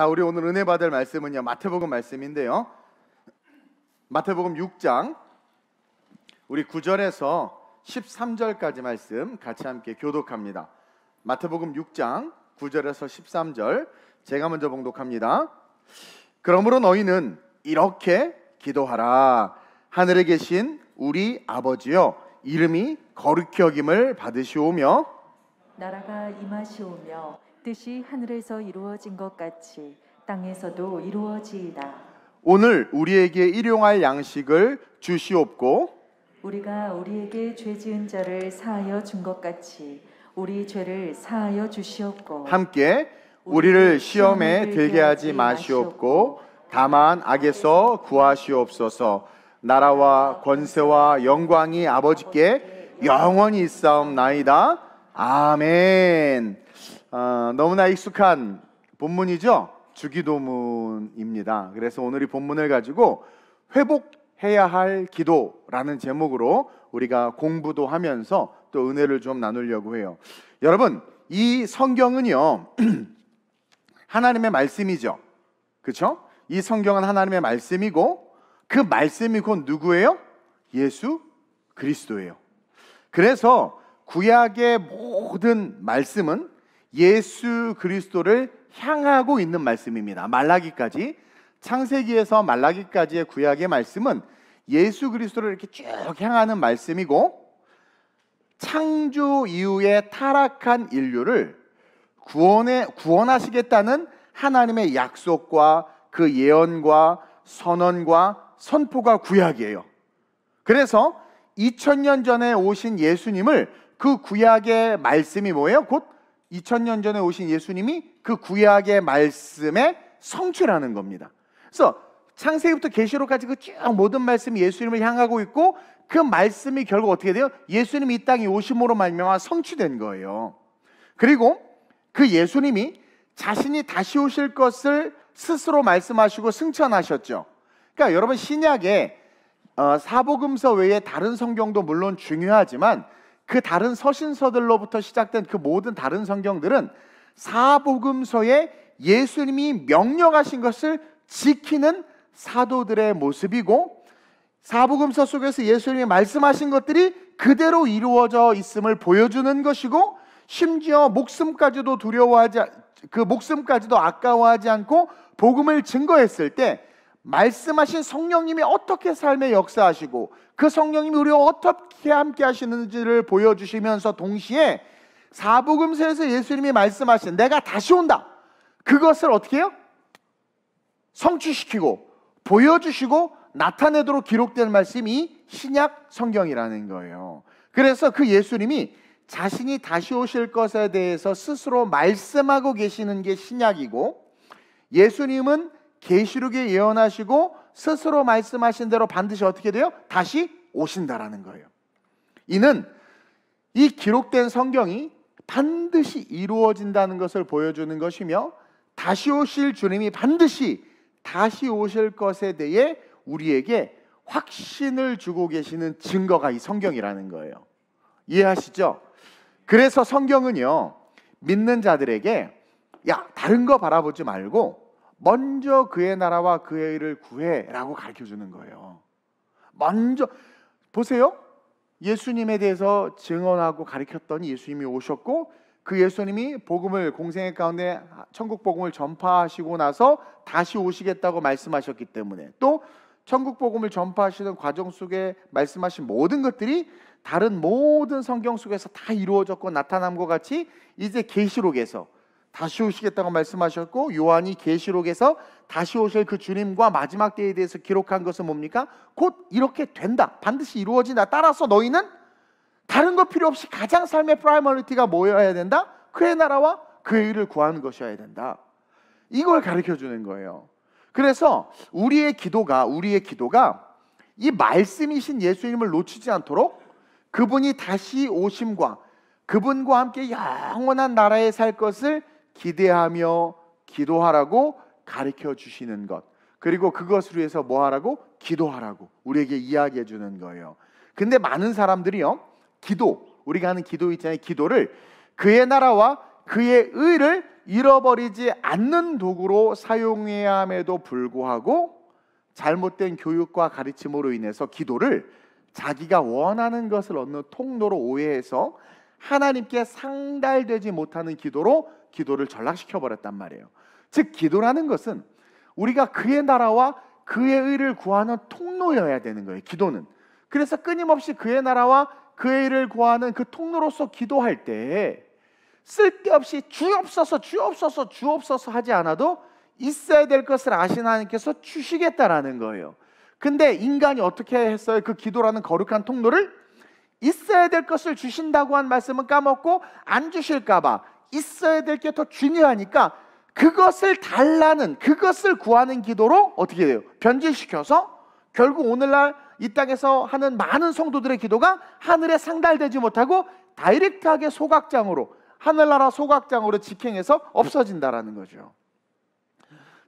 자, 우리 오늘 은혜 받을 말씀은요, 마태복음 말씀인데요, 마태복음 6장 우리 9절에서 13절까지 말씀 같이 함께 교독합니다. 마태복음 6장 9절에서 13절 제가 먼저 봉독합니다. 그러므로 너희는 이렇게 기도하라. 하늘에 계신 우리 아버지여, 이름이 거룩히 여김을 받으시오며 나라가 임하시오며 뜻이 하늘에서 이루어진 것 같이 땅에서도 이루어지이다. 오늘 우리에게 일용할 양식을 주시옵고 우리가 우리에게 죄 지은 자를 사하여 준 것 같이 우리 죄를 사하여 주시옵고 함께 우리를 시험에 들게 하지 마시옵고 다만 악에서 구하시옵소서. 나라와 권세와 영광이 아버지께 영원히 있사옵나이다. 아멘. 너무나 익숙한 본문이죠. 주기도문입니다. 그래서 오늘 이 본문을 가지고 회복해야 할 기도라는 제목으로 우리가 공부도 하면서 또 은혜를 좀 나누려고 해요. 여러분, 이 성경은요 하나님의 말씀이죠. 그렇죠? 이 성경은 하나님의 말씀이고 그 말씀이 곧 누구예요? 예수 그리스도예요. 그래서 구약의 모든 말씀은 예수 그리스도를 향하고 있는 말씀입니다. 말라기까지, 창세기에서 말라기까지의 구약의 말씀은 예수 그리스도를 이렇게 쭉 향하는 말씀이고, 창조 이후에 타락한 인류를 구원하시겠다는 하나님의 약속과 그 예언과 선언과 선포가 구약이에요. 그래서 2000년 전에 오신 예수님을, 그 구약의 말씀이 뭐예요? 곧 2000년 전에 오신 예수님이 그 구약의 말씀에 성취라는 겁니다. 그래서 창세기부터 계시록까지 그 쭉 모든 말씀이 예수님을 향하고 있고, 그 말씀이 결국 어떻게 돼요? 예수님이 이 땅에 오심으로 말미암아 성취된 거예요. 그리고 그 예수님이 자신이 다시 오실 것을 스스로 말씀하시고 승천하셨죠. 그러니까 여러분, 신약의 사복음서 외에 다른 성경도 물론 중요하지만 그 다른 서신서들로부터 시작된 그 모든 다른 성경들은 사복음서에 예수님이 명령하신 것을 지키는 사도들의 모습이고, 사복음서 속에서 예수님이 말씀하신 것들이 그대로 이루어져 있음을 보여주는 것이고, 심지어 목숨까지도 아까워하지 않고 복음을 증거했을 때 말씀하신 성령님이 어떻게 삶에 역사하시고 그 성령님이 우리와 어떻게 함께 하시는지를 보여주시면서, 동시에 사복음서에서 예수님이 말씀하신 내가 다시 온다, 그것을 어떻게 해요? 성취시키고 보여주시고 나타내도록 기록된 말씀이 신약 성경이라는 거예요. 그래서 그 예수님이 자신이 다시 오실 것에 대해서 스스로 말씀하고 계시는 게 신약이고, 예수님은 계시록에 예언하시고 스스로 말씀하신 대로 반드시 어떻게 돼요? 다시 오신다라는 거예요. 이는 이 기록된 성경이 반드시 이루어진다는 것을 보여주는 것이며, 다시 오실 주님이 반드시 다시 오실 것에 대해 우리에게 확신을 주고 계시는 증거가 이 성경이라는 거예요. 이해하시죠? 그래서 성경은요, 믿는 자들에게 다른 거 바라보지 말고 먼저 그의 나라와 그의 일을 구해라고 가르쳐주는 거예요. 먼저 보세요. 예수님에 대해서 증언하고 가르쳤더니 예수님이 오셨고, 그 예수님이 복음을 공생의 가운데 천국 복음을 전파하시고 나서 다시 오시겠다고 말씀하셨기 때문에, 또 천국 복음을 전파하시는 과정 속에 말씀하신 모든 것들이 다른 모든 성경 속에서 다 이루어졌고 나타남과 같이 이제 계시록에서 다시 오시겠다고 말씀하셨고, 요한이 계시록에서 다시 오실 그 주님과 마지막 때에 대해서 기록한 것은 뭡니까? 곧 이렇게 된다, 반드시 이루어진다. 따라서 너희는 다른 것 필요 없이 가장 삶의 프라이머리티가 뭐여야 된다? 그의 나라와 그의 일을 구하는 것이어야 된다. 이걸 가르쳐주는 거예요. 그래서 우리의 기도가 이 말씀이신 예수님을 놓치지 않도록, 그분이 다시 오심과 그분과 함께 영원한 나라에 살 것을 기대하며 기도하라고 가르쳐 주시는 것, 그리고 그것을 위해서 뭐 하라고? 기도하라고 우리에게 이야기해 주는 거예요. 근데 많은 사람들이요, 기도, 우리가 하는 기도 있잖아요, 기도를 그의 나라와 그의 의를 잃어버리지 않는 도구로 사용해야 함에도 불구하고 잘못된 교육과 가르침으로 인해서 기도를 자기가 원하는 것을 얻는 통로로 오해해서 하나님께 상달되지 못하는 기도로 기도를 전락시켜버렸단 말이에요. 즉 기도라는 것은 우리가 그의 나라와 그의 의를 구하는 통로여야 되는 거예요. 기도는. 그래서 끊임없이 그의 나라와 그의 의를 구하는 그 통로로서 기도할 때 쓸데없이 주옵소서 주옵소서 주옵소서 하지 않아도 있어야 될 것을 아신 하나님께서 주시겠다라는 거예요. 근데 인간이 어떻게 했어요? 그 기도라는 거룩한 통로를 있어야 될 것을 주신다고 한 말씀은 까먹고 안 주실까 봐 있어야 될 게 더 중요하니까 그것을 달라는, 그것을 구하는 기도로 어떻게 돼요? 변질시켜서 결국 오늘날 이 땅에서 하는 많은 성도들의 기도가 하늘에 상달되지 못하고 다이렉트하게 소각장으로, 하늘나라 소각장으로 직행해서 없어진다라는 거죠.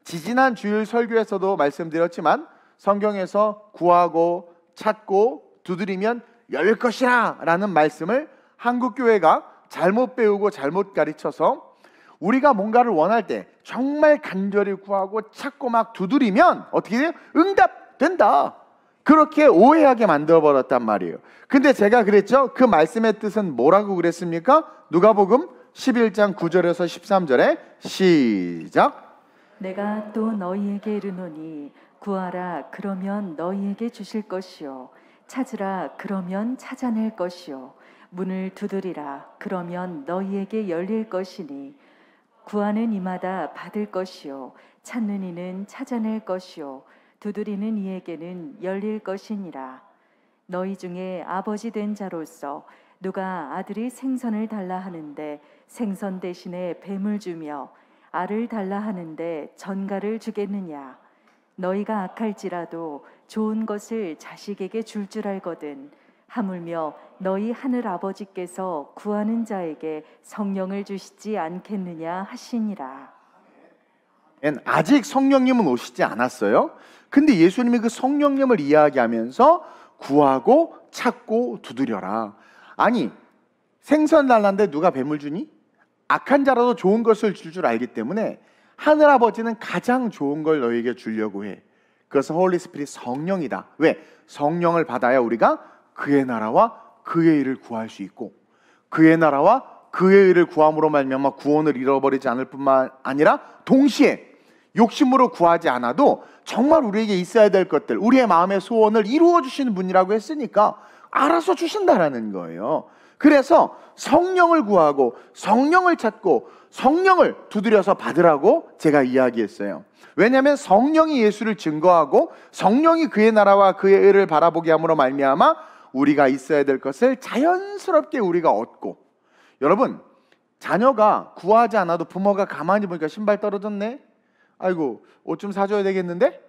지지난 주일 설교에서도 말씀드렸지만 성경에서 구하고 찾고 두드리면 열 것이라 라는 말씀을 한국교회가 잘못 배우고 잘못 가르쳐서 우리가 뭔가를 원할 때 정말 간절히 구하고 찾고 막 두드리면 어떻게 돼요? 응답된다. 그렇게 오해하게 만들어버렸단 말이에요. 근데 제가 그랬죠? 그 말씀의 뜻은 뭐라고 그랬습니까? 누가복음 11장 9절에서 13절에 시작. 내가 또 너희에게 이르노니 구하라 그러면 너희에게 주실 것이요 찾으라 그러면 찾아낼 것이요 문을 두드리라 그러면 너희에게 열릴 것이니 구하는 이마다 받을 것이요 찾는 이는 찾아낼 것이요 두드리는 이에게는 열릴 것이니라. 너희 중에 아버지 된 자로서 누가 아들이 생선을 달라 하는데 생선 대신에 뱀을 주며 알을 달라 하는데 전갈을 주겠느냐. 너희가 악할지라도 좋은 것을 자식에게 줄 알거든 하물며 너희 하늘 아버지께서 구하는 자에게 성령을 주시지 않겠느냐 하시니라. 아직 성령님은 오시지 않았어요. 근데 예수님이 그 성령님을 이야기하면서 구하고 찾고 두드려라. 아니 생선 달라는데 누가 뱀을 주니? 악한 자라도 좋은 것을 줄 알기 때문에 하늘아버지는 가장 좋은 걸 너에게 주려고 해. 그것은 홀리 스피릿 성령이다. 왜? 성령을 받아야 우리가 그의 나라와 그의 의를 구할 수 있고 그의 나라와 그의 의를 구함으로 말미암아 구원을 잃어버리지 않을 뿐만 아니라 동시에 욕심으로 구하지 않아도 정말 우리에게 있어야 될 것들, 우리의 마음의 소원을 이루어주시는 분이라고 했으니까 알아서 주신다라는 거예요. 그래서 성령을 구하고 성령을 찾고 성령을 두드려서 받으라고 제가 이야기했어요. 왜냐하면 성령이 예수를 증거하고 성령이 그의 나라와 그의 의를 바라보게 함으로 말미암아 우리가 있어야 될 것을 자연스럽게 우리가 얻고, 여러분 자녀가 구하지 않아도 부모가 가만히 보니까 신발 떨어졌네? 아이고 옷 좀 사줘야 되겠는데?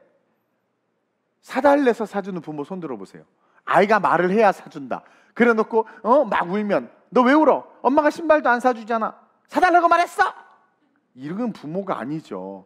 사달래서 사주는 부모 손 들어보세요. 아이가 말을 해야 사준다. 그래놓고 막 울면 너 왜 울어? 엄마가 신발도 안 사주잖아. 사달라고 말했어! 이런 부모가 아니죠.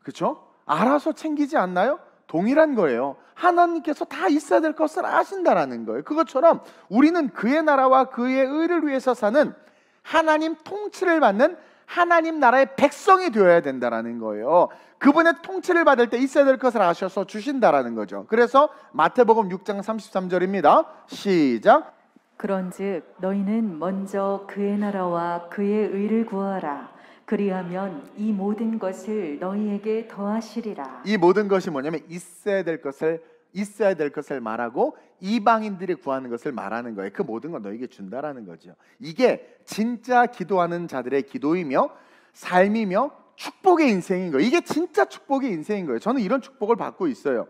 그렇죠? 알아서 챙기지 않나요? 동일한 거예요. 하나님께서 다 있어야 될 것을 아신다라는 거예요. 그것처럼 우리는 그의 나라와 그의 의를 위해서 사는 하나님 통치를 받는 하나님 나라의 백성이 되어야 된다라는 거예요. 그분의 통치를 받을 때 있어야 될 것을 아셔서 주신다라는 거죠. 그래서 마태복음 6장 33절입니다. 시작. 그런즉 너희는 먼저 그의 나라와 그의 의를 구하라. 그리하면 이 모든 것을 너희에게 더하시리라. 이 모든 것이 뭐냐면 있어야 될 것을 말하고 이방인들이 구하는 것을 말하는 거예요. 그 모든 건 너에게 준다라는 거죠. 이게 진짜 기도하는 자들의 기도이며 삶이며 축복의 인생인 거예요. 이게 진짜 축복의 인생인 거예요. 저는 이런 축복을 받고 있어요.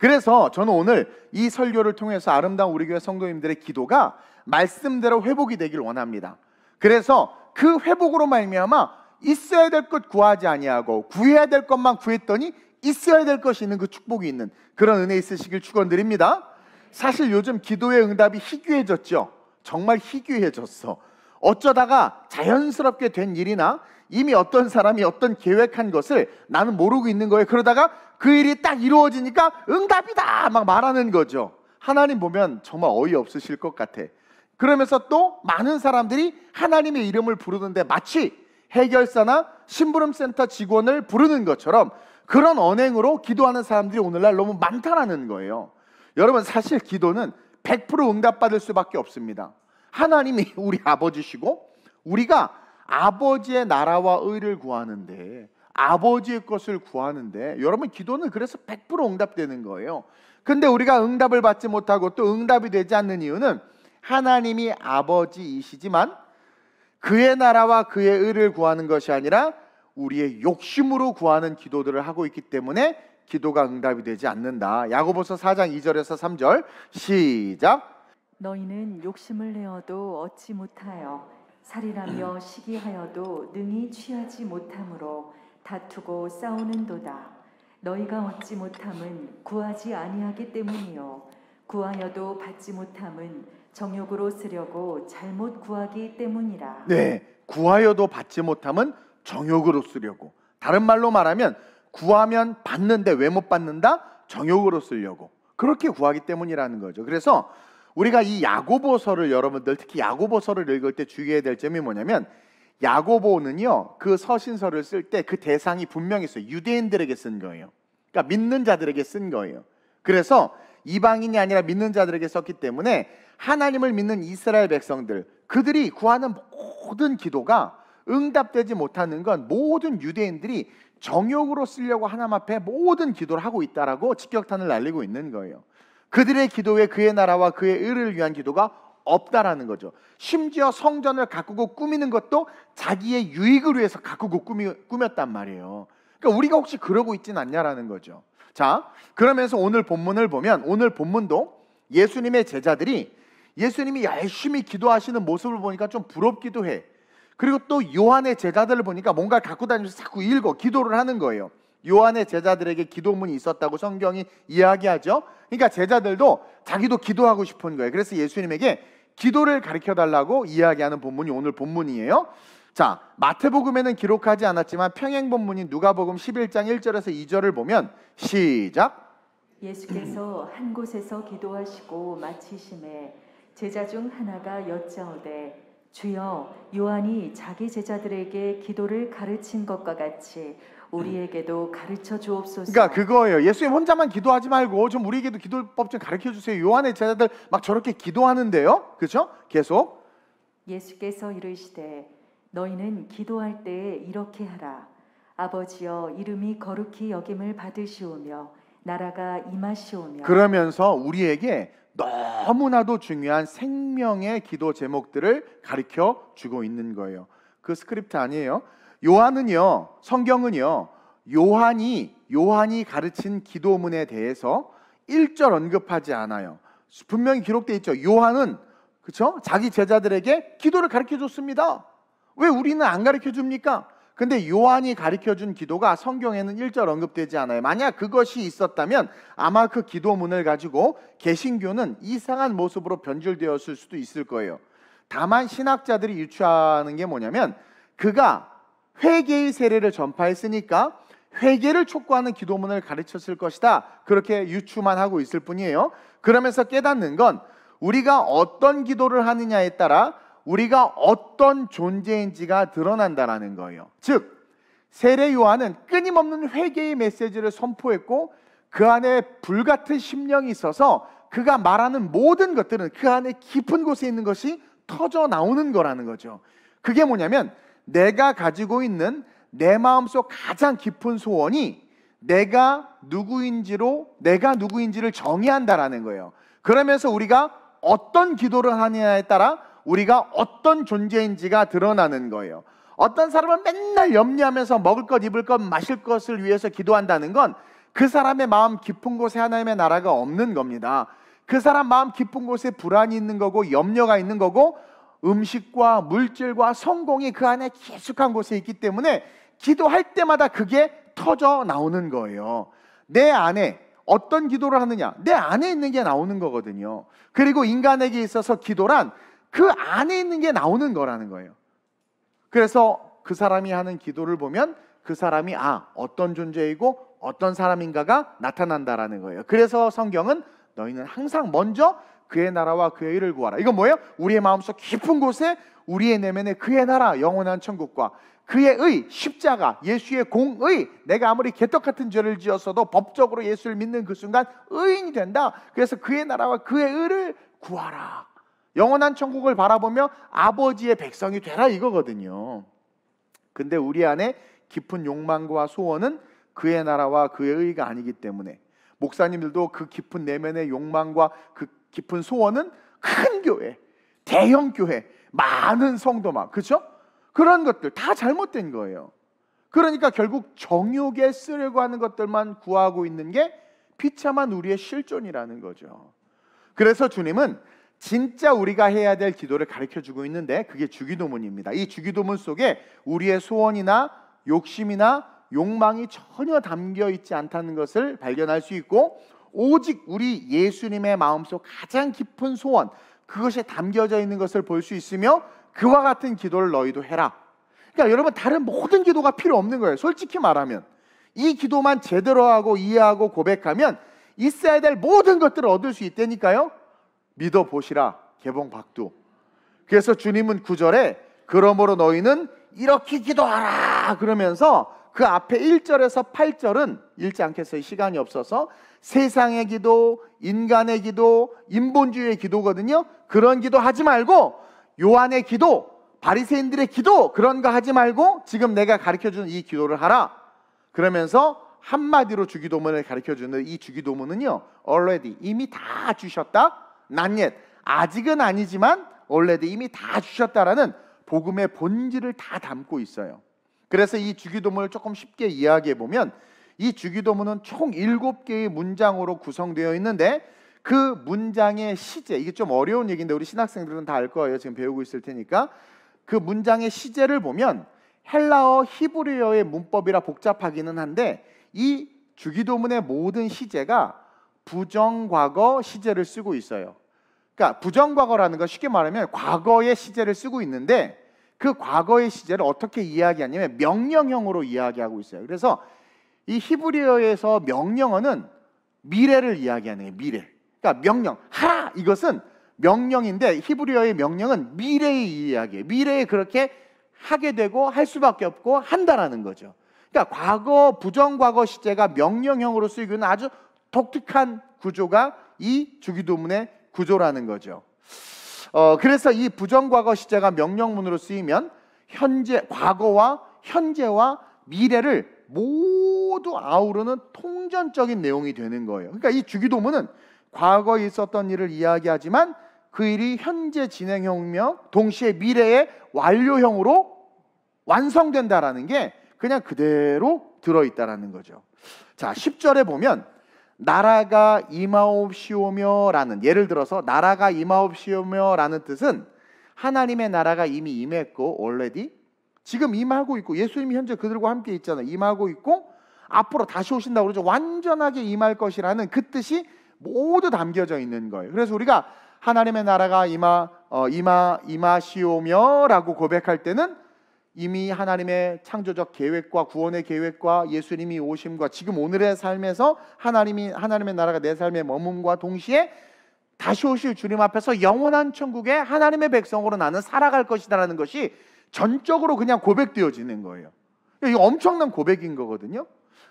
그래서 저는 오늘 이 설교를 통해서 아름다운 우리 교회 성도님들의 기도가 말씀대로 회복이 되길 원합니다. 그래서 그 회복으로 말미암아 있어야 될 것 구하지 아니하고 구해야 될 것만 구했더니 있어야 될 것이 있는 그 축복이 있는 그런 은혜 있으시길 축원드립니다. 사실 요즘 기도의 응답이 희귀해졌죠. 정말 희귀해졌어. 어쩌다가 자연스럽게 된 일이나 이미 어떤 사람이 어떤 계획한 것을 나는 모르고 있는 거예요. 그러다가 그 일이 딱 이루어지니까 응답이다 막 말하는 거죠. 하나님 보면 정말 어이없으실 것 같아. 그러면서 또 많은 사람들이 하나님의 이름을 부르는데 마치 해결사나 심부름센터 직원을 부르는 것처럼 그런 언행으로 기도하는 사람들이 오늘날 너무 많다라는 거예요. 여러분, 사실 기도는 100% 응답받을 수밖에 없습니다. 하나님이 우리 아버지시고 우리가 아버지의 나라와 의를 구하는데, 아버지의 것을 구하는데, 여러분 기도는 그래서 100% 응답되는 거예요. 근데 우리가 응답을 받지 못하고 또 응답이 되지 않는 이유는 하나님이 아버지이시지만 그의 나라와 그의 의를 구하는 것이 아니라 우리의 욕심으로 구하는 기도들을 하고 있기 때문에 기도가 응답이 되지 않는다. 야고보서 4장 2절에서 3절 시작. 너희는 욕심을 내어도 얻지 못하여 살인하며 시기하여도 능히 취하지 못함으로 다투고 싸우는도다. 너희가 얻지 못함은 구하지 아니하기 때문이요, 구하여도 받지 못함은 정욕으로 쓰려고 잘못 구하기 때문이라. 네, 구하여도 받지 못함은 정욕으로 쓰려고. 다른 말로 말하면 구하면 받는데 왜 못 받는다? 정욕으로 쓰려고. 그렇게 구하기 때문이라는 거죠. 그래서 우리가 이 야고보서를, 여러분들 특히 야고보서를 읽을 때 주의해야 될 점이 뭐냐면, 야고보는요 그 서신서를 쓸 때 그 대상이 분명히 있어요. 유대인들에게 쓴 거예요. 그러니까 믿는 자들에게 쓴 거예요. 그래서 이방인이 아니라 믿는 자들에게 썼기 때문에 하나님을 믿는 이스라엘 백성들, 그들이 구하는 모든 기도가 응답되지 못하는 건 모든 유대인들이 정욕으로 쓰려고 하나님 앞에 모든 기도를 하고 있다라고 직격탄을 날리고 있는 거예요. 그들의 기도에 그의 나라와 그의 의를 위한 기도가 없다라는 거죠. 심지어 성전을 가꾸고 꾸미는 것도 자기의 유익을 위해서 가꾸고 꾸몄단 말이에요. 그러니까 우리가 혹시 그러고 있진 않냐라는 거죠. 자, 그러면서 오늘 본문을 보면, 오늘 본문도 예수님의 제자들이 예수님이 열심히 기도하시는 모습을 보니까 좀 부럽기도 해. 그리고 또 요한의 제자들을 보니까 뭔가 갖고 다니면서 자꾸 읽어 기도를 하는 거예요. 요한의 제자들에게 기도문이 있었다고 성경이 이야기하죠. 그러니까 제자들도 자기도 기도하고 싶은 거예요. 그래서 예수님에게 기도를 가르쳐달라고 이야기하는 본문이 오늘 본문이에요. 자, 마태복음에는 기록하지 않았지만 평행 본문인 누가복음 11장 1절에서 2절을 보면 시작. 예수께서 한 곳에서 기도하시고 마치심에 제자 중 하나가 여짜오되, 주여, 요한이 자기 제자들에게 기도를 가르친 것과 같이 우리에게도 가르쳐 주옵소서. 그러니까 그거예요. 예수님 혼자만 기도하지 말고 좀 우리에게도 기도법 좀 가르쳐 주세요. 요한의 제자들 막 저렇게 기도하는데요, 그렇죠? 계속 예수께서 이르시되, 너희는 기도할 때에 이렇게 하라. 아버지여, 이름이 거룩히 여김을 받으시오며 나라가 임하시오며. 그러면서 우리에게 너무나도 중요한 생명의 기도 제목들을 가르쳐 주고 있는 거예요. 그 스크립트 아니에요. 요한은요, 성경은요, 요한이 가르친 기도문에 대해서 1절 언급하지 않아요. 분명히 기록되어 있죠. 요한은, 그렇죠? 자기 제자들에게 기도를 가르쳐 줬습니다. 왜 우리는 안 가르쳐 줍니까? 근데 요한이 가르쳐 준 기도가 성경에는 1절 언급되지 않아요. 만약 그것이 있었다면 아마 그 기도문을 가지고 개신교는 이상한 모습으로 변질되었을 수도 있을 거예요. 다만 신학자들이 유추하는 게 뭐냐면, 그가 회개의 세례를 전파했으니까 회개를 촉구하는 기도문을 가르쳤을 것이다, 그렇게 유추만 하고 있을 뿐이에요. 그러면서 깨닫는 건, 우리가 어떤 기도를 하느냐에 따라 우리가 어떤 존재인지가 드러난다라는 거예요. 즉, 세례 요한은 끊임없는 회개의 메시지를 선포했고 그 안에 불같은 심령이 있어서 그가 말하는 모든 것들은 그 안에 깊은 곳에 있는 것이 터져 나오는 거라는 거죠. 그게 뭐냐면, 내가 가지고 있는 내 마음속 가장 깊은 소원이 내가 누구인지를 정의한다라는 거예요. 그러면서 우리가 어떤 기도를 하느냐에 따라 우리가 어떤 존재인지가 드러나는 거예요. 어떤 사람은 맨날 염려하면서 먹을 것, 입을 것, 마실 것을 위해서 기도한다는 건 그 사람의 마음 깊은 곳에 하나님의 나라가 없는 겁니다. 그 사람 마음 깊은 곳에 불안이 있는 거고 염려가 있는 거고 음식과 물질과 성공이 그 안에 깊숙한 곳에 있기 때문에 기도할 때마다 그게 터져 나오는 거예요. 내 안에 어떤 기도를 하느냐, 내 안에 있는 게 나오는 거거든요. 그리고 인간에게 있어서 기도란 그 안에 있는 게 나오는 거라는 거예요. 그래서 그 사람이 하는 기도를 보면 그 사람이 어떤 존재이고 어떤 사람인가가 나타난다라는 거예요. 그래서 성경은 너희는 항상 먼저 그의 나라와 그의 의를 구하라. 이건 뭐예요? 우리의 마음속 깊은 곳에 우리의 내면에 그의 나라, 영원한 천국과 그의 의, 십자가, 예수의 공의, 내가 아무리 개떡같은 죄를 지었어도 법적으로 예수를 믿는 그 순간 의인이 된다. 그래서 그의 나라와 그의 의를 구하라. 영원한 천국을 바라보며 아버지의 백성이 되라 이거거든요. 근데 우리 안에 깊은 욕망과 소원은 그의 나라와 그의 의가 아니기 때문에 목사님들도 그 깊은 내면의 욕망과 그 깊은 소원은 큰 교회, 대형 교회, 많은 성도만, 그렇죠? 그런 것들 다 잘못된 거예요. 그러니까 결국 정욕에 쓰려고 하는 것들만 구하고 있는 게 비참한 우리의 실존이라는 거죠. 그래서 주님은 진짜 우리가 해야 될 기도를 가르쳐주고 있는데 그게 주기도문입니다. 이 주기도문 속에 우리의 소원이나 욕심이나 욕망이 전혀 담겨 있지 않다는 것을 발견할 수 있고, 오직 우리 예수님의 마음속 가장 깊은 소원, 그것에 담겨져 있는 것을 볼 수 있으며 그와 같은 기도를 너희도 해라. 그러니까 여러분, 다른 모든 기도가 필요 없는 거예요. 솔직히 말하면 이 기도만 제대로 하고 이해하고 고백하면 있어야 될 모든 것들을 얻을 수 있다니까요. 믿어보시라. 개봉박두. 그래서 주님은 9절에 그러므로 너희는 이렇게 기도하라 그러면서 그 앞에 1절에서 8절은 읽지 않겠어요. 시간이 없어서. 세상의 기도, 인간의 기도, 인본주의의 기도거든요. 그런 기도 하지 말고, 요한의 기도, 바리새인들의 기도, 그런 거 하지 말고 지금 내가 가르쳐주는 이 기도를 하라. 그러면서 한마디로 주기도문을 가르쳐주는 이 주기도문은요, already, 이미 다 주셨다, not yet, 아직은 아니지만 already, 이미 다 주셨다라는 복음의 본질을 다 담고 있어요. 그래서 이 주기도문을 조금 쉽게 이야기해 보면 이 주기도문은 총 7개의 문장으로 구성되어 있는데 그 문장의 시제, 이게 좀 어려운 얘기인데 우리 신학생들은 다 알 거예요. 지금 배우고 있을 테니까. 그 문장의 시제를 보면 헬라어, 히브리어의 문법이라 복잡하기는 한데 이 주기도문의 모든 시제가 부정과거 시제를 쓰고 있어요. 그러니까 부정과거라는 건 쉽게 말하면 과거의 시제를 쓰고 있는데 그 과거의 시제를 어떻게 이야기하냐면 명령형으로 이야기하고 있어요. 그래서 이 히브리어에서 명령어는 미래를 이야기하는 거예요. 미래. 그러니까 명령, 하라! 이것은 명령인데 히브리어의 명령은 미래의 이야기예요. 미래에 그렇게 하게 되고 할 수밖에 없고 한다라는 거죠. 그러니까 과거, 부정과거 시제가 명령형으로 쓰이기는 아주 독특한 구조가 이 주기도문의 구조라는 거죠. 그래서 이 부정과거 시제가 명령문으로 쓰이면 현재, 과거와 현재와 미래를 모두 아우르는 통전적인 내용이 되는 거예요. 그러니까 이 주기도문은 과거에 있었던 일을 이야기하지만 그 일이 현재 진행형이며 동시에 미래의 완료형으로 완성된다라는 게 그냥 그대로 들어있다라는 거죠. 자, 10절에 보면 나라가 임하옵시오며라는, 예를 들어서 나라가 임하옵시오며라는 뜻은 하나님의 나라가 이미 임했고 already 지금 임하고 있고 예수님이 현재 그들과 함께 있잖아요. 임하고 있고 앞으로 다시 오신다고 그러죠. 완전하게 임할 것이라는 그 뜻이 모두 담겨져 있는 거예요. 그래서 우리가 하나님의 나라가 임하시오며라고 고백할 때는 이미 하나님의 창조적 계획과 구원의 계획과 예수님이 오심과 지금 오늘의 삶에서 하나님의 나라가 내 삶에 머문과 동시에 다시 오실 주님 앞에서 영원한 천국의 하나님의 백성으로 나는 살아갈 것이다라는 것이 전적으로 그냥 고백되어지는 거예요. 이거 엄청난 고백인 거거든요.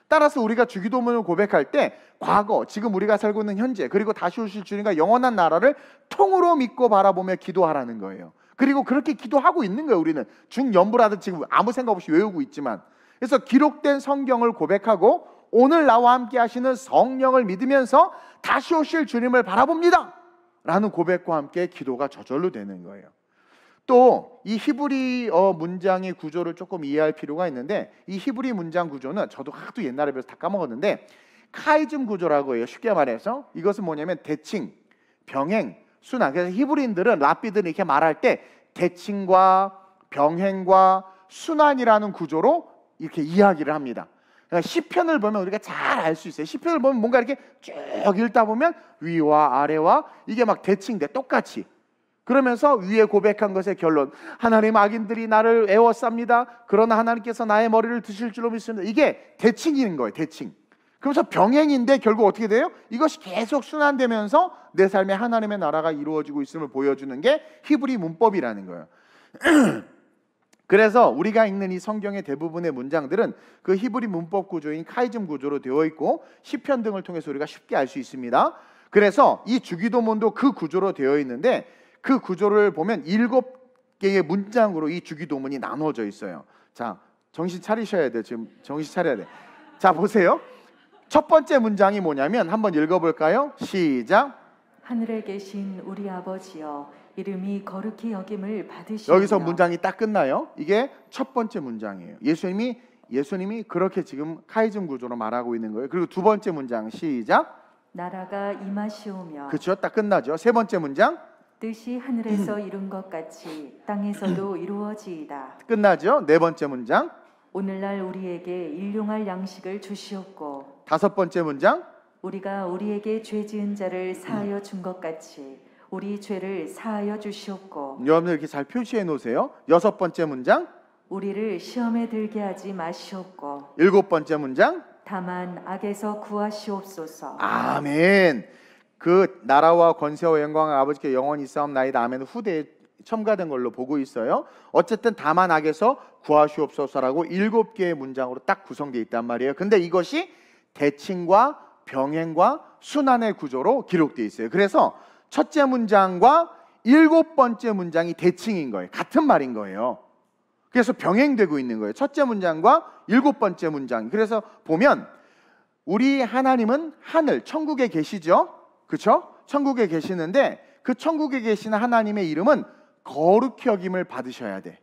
따라서 우리가 주기도문을 고백할 때 과거, 지금 우리가 살고 있는 현재, 그리고 다시 오실 주님과 영원한 나라를 통으로 믿고 바라보며 기도하라는 거예요. 그리고 그렇게 기도하고 있는 거예요. 우리는 중년부라든 지금 아무 생각 없이 외우고 있지만, 그래서 기록된 성경을 고백하고 오늘 나와 함께 하시는 성령을 믿으면서 다시 오실 주님을 바라봅니다 라는 고백과 함께 기도가 저절로 되는 거예요. 또 이 히브리어 문장의 구조를 조금 이해할 필요가 있는데 이 히브리 문장 구조는 저도 하도 옛날에 비해서 다 까먹었는데 카이즘 구조라고 해요. 쉽게 말해서 이것은 뭐냐면 대칭, 병행, 순환. 그래서 히브리인들은, 랍비들은 이렇게 말할 때 대칭과 병행과 순환이라는 구조로 이렇게 이야기를 합니다. 그러니까 시편을 보면 우리가 잘 알 수 있어요. 시편을 보면 뭔가 이렇게 쭉 읽다 보면 위와 아래와 이게 막 대칭돼 똑같이. 그러면서 위에 고백한 것의 결론, 하나님 악인들이 나를 애워쌉니다. 그러나 하나님께서 나의 머리를 드실 줄로 믿습니다. 이게 대칭인 거예요. 대칭. 그러면서 병행인데 결국 어떻게 돼요? 이것이 계속 순환되면서 내 삶에 하나님의 나라가 이루어지고 있음을 보여주는 게 히브리 문법이라는 거예요. 그래서 우리가 읽는 이 성경의 대부분의 문장들은 그 히브리 문법 구조인 카이즘 구조로 되어 있고 시편 등을 통해서 우리가 쉽게 알 수 있습니다. 그래서 이 주기도문도 그 구조로 되어 있는데 그 구조를 보면 7개의 문장으로 이 주기도문이 나눠져 있어요. 자, 정신 차리셔야 돼요. 지금 정신 차려야 돼. 자, 보세요. 첫 번째 문장이 뭐냐면 한번 읽어볼까요? 시작. 하늘에 계신 우리 아버지여 이름이 거룩히 여김을 받으시오며. 여기서 문장이 딱 끝나요. 이게 첫 번째 문장이에요. 예수님이 그렇게 지금 카이즘 구조로 말하고 있는 거예요. 그리고 두 번째 문장 시작. 나라가 임하시오며. 그렇죠. 딱 끝나죠. 세 번째 문장. 뜻이 하늘에서 이룬 것 같이 땅에서도 이루어지이다. 끝나죠. 네 번째 문장. 오늘날 우리에게 일용할 양식을 주시옵고. 다섯 번째 문장. 우리가 우리에게 죄 지은 자를 사하여 준 것 같이 우리 죄를 사하여 주시옵고. 여러분들 이렇게 잘 표시해 놓으세요. 여섯 번째 문장. 우리를 시험에 들게 하지 마시옵고. 일곱 번째 문장. 다만 악에서 구하시옵소서. 아멘. 그 나라와 권세와 영광과 아버지께 영원히 있사옵나이다. 아멘. 후대에 첨가된 걸로 보고 있어요. 어쨌든 다만 악에서 구하시옵소서라고 7개의 문장으로 딱 구성되어 있단 말이에요. 근데 이것이 대칭과 병행과 순환의 구조로 기록되어 있어요. 그래서 첫째 문장과 7번째 문장이 대칭인 거예요. 같은 말인 거예요. 그래서 병행되고 있는 거예요. 첫째 문장과 7번째 문장. 그래서 보면 우리 하나님은 하늘, 천국에 계시죠? 그렇죠? 천국에 계시는데 그 천국에 계신 하나님의 이름은 거룩히 여김을 받으셔야 돼.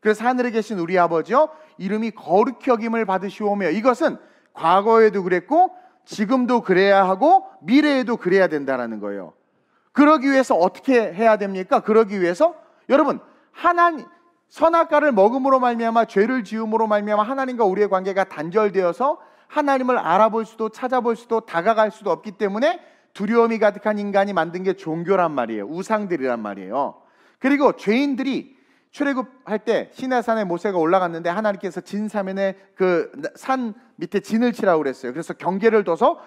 그래서 하늘에 계신 우리 아버지요 이름이 거룩히 여김을 받으시오며. 이것은 과거에도 그랬고 지금도 그래야 하고 미래에도 그래야 된다라는 거예요. 그러기 위해서 어떻게 해야 됩니까? 그러기 위해서 여러분 하나님 선악과를 먹음으로 말미암아 죄를 지음으로 말미암아 하나님과 우리의 관계가 단절되어서 하나님을 알아볼 수도 찾아볼 수도 다가갈 수도 없기 때문에 두려움이 가득한 인간이 만든 게 종교란 말이에요. 우상들이란 말이에요. 그리고 죄인들이 출애굽할 때 시내산에 모세가 올라갔는데 하나님께서 진사면에 그 산 밑에 진을 치라고 그랬어요. 그래서 경계를 둬서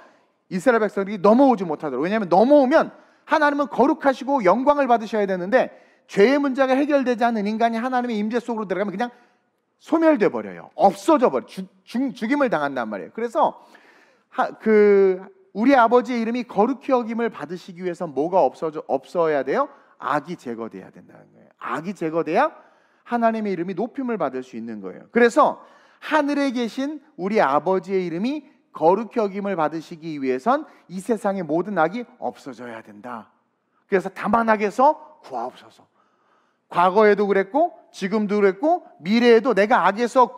이스라엘 백성들이 넘어오지 못하도록. 왜냐하면 넘어오면 하나님은 거룩하시고 영광을 받으셔야 되는데 죄의 문제가 해결되지 않은 인간이 하나님의 임재 속으로 들어가면 그냥 소멸돼 버려요. 없어져 버려. 죽임을 당한단 말이에요. 그래서 우리 아버지의 이름이 거룩히 여김을 받으시기 위해서 뭐가 없어야 돼요? 악이 제거돼야 된다는 거예요. 악이 제거돼야 하나님의 이름이 높임을 받을 수 있는 거예요. 그래서 하늘에 계신 우리 아버지의 이름이 거룩히 여김을 받으시기 위해선 이 세상의 모든 악이 없어져야 된다. 그래서 다만 악에서 구하옵소서. 과거에도 그랬고 지금도 그랬고 미래에도 내가 악에서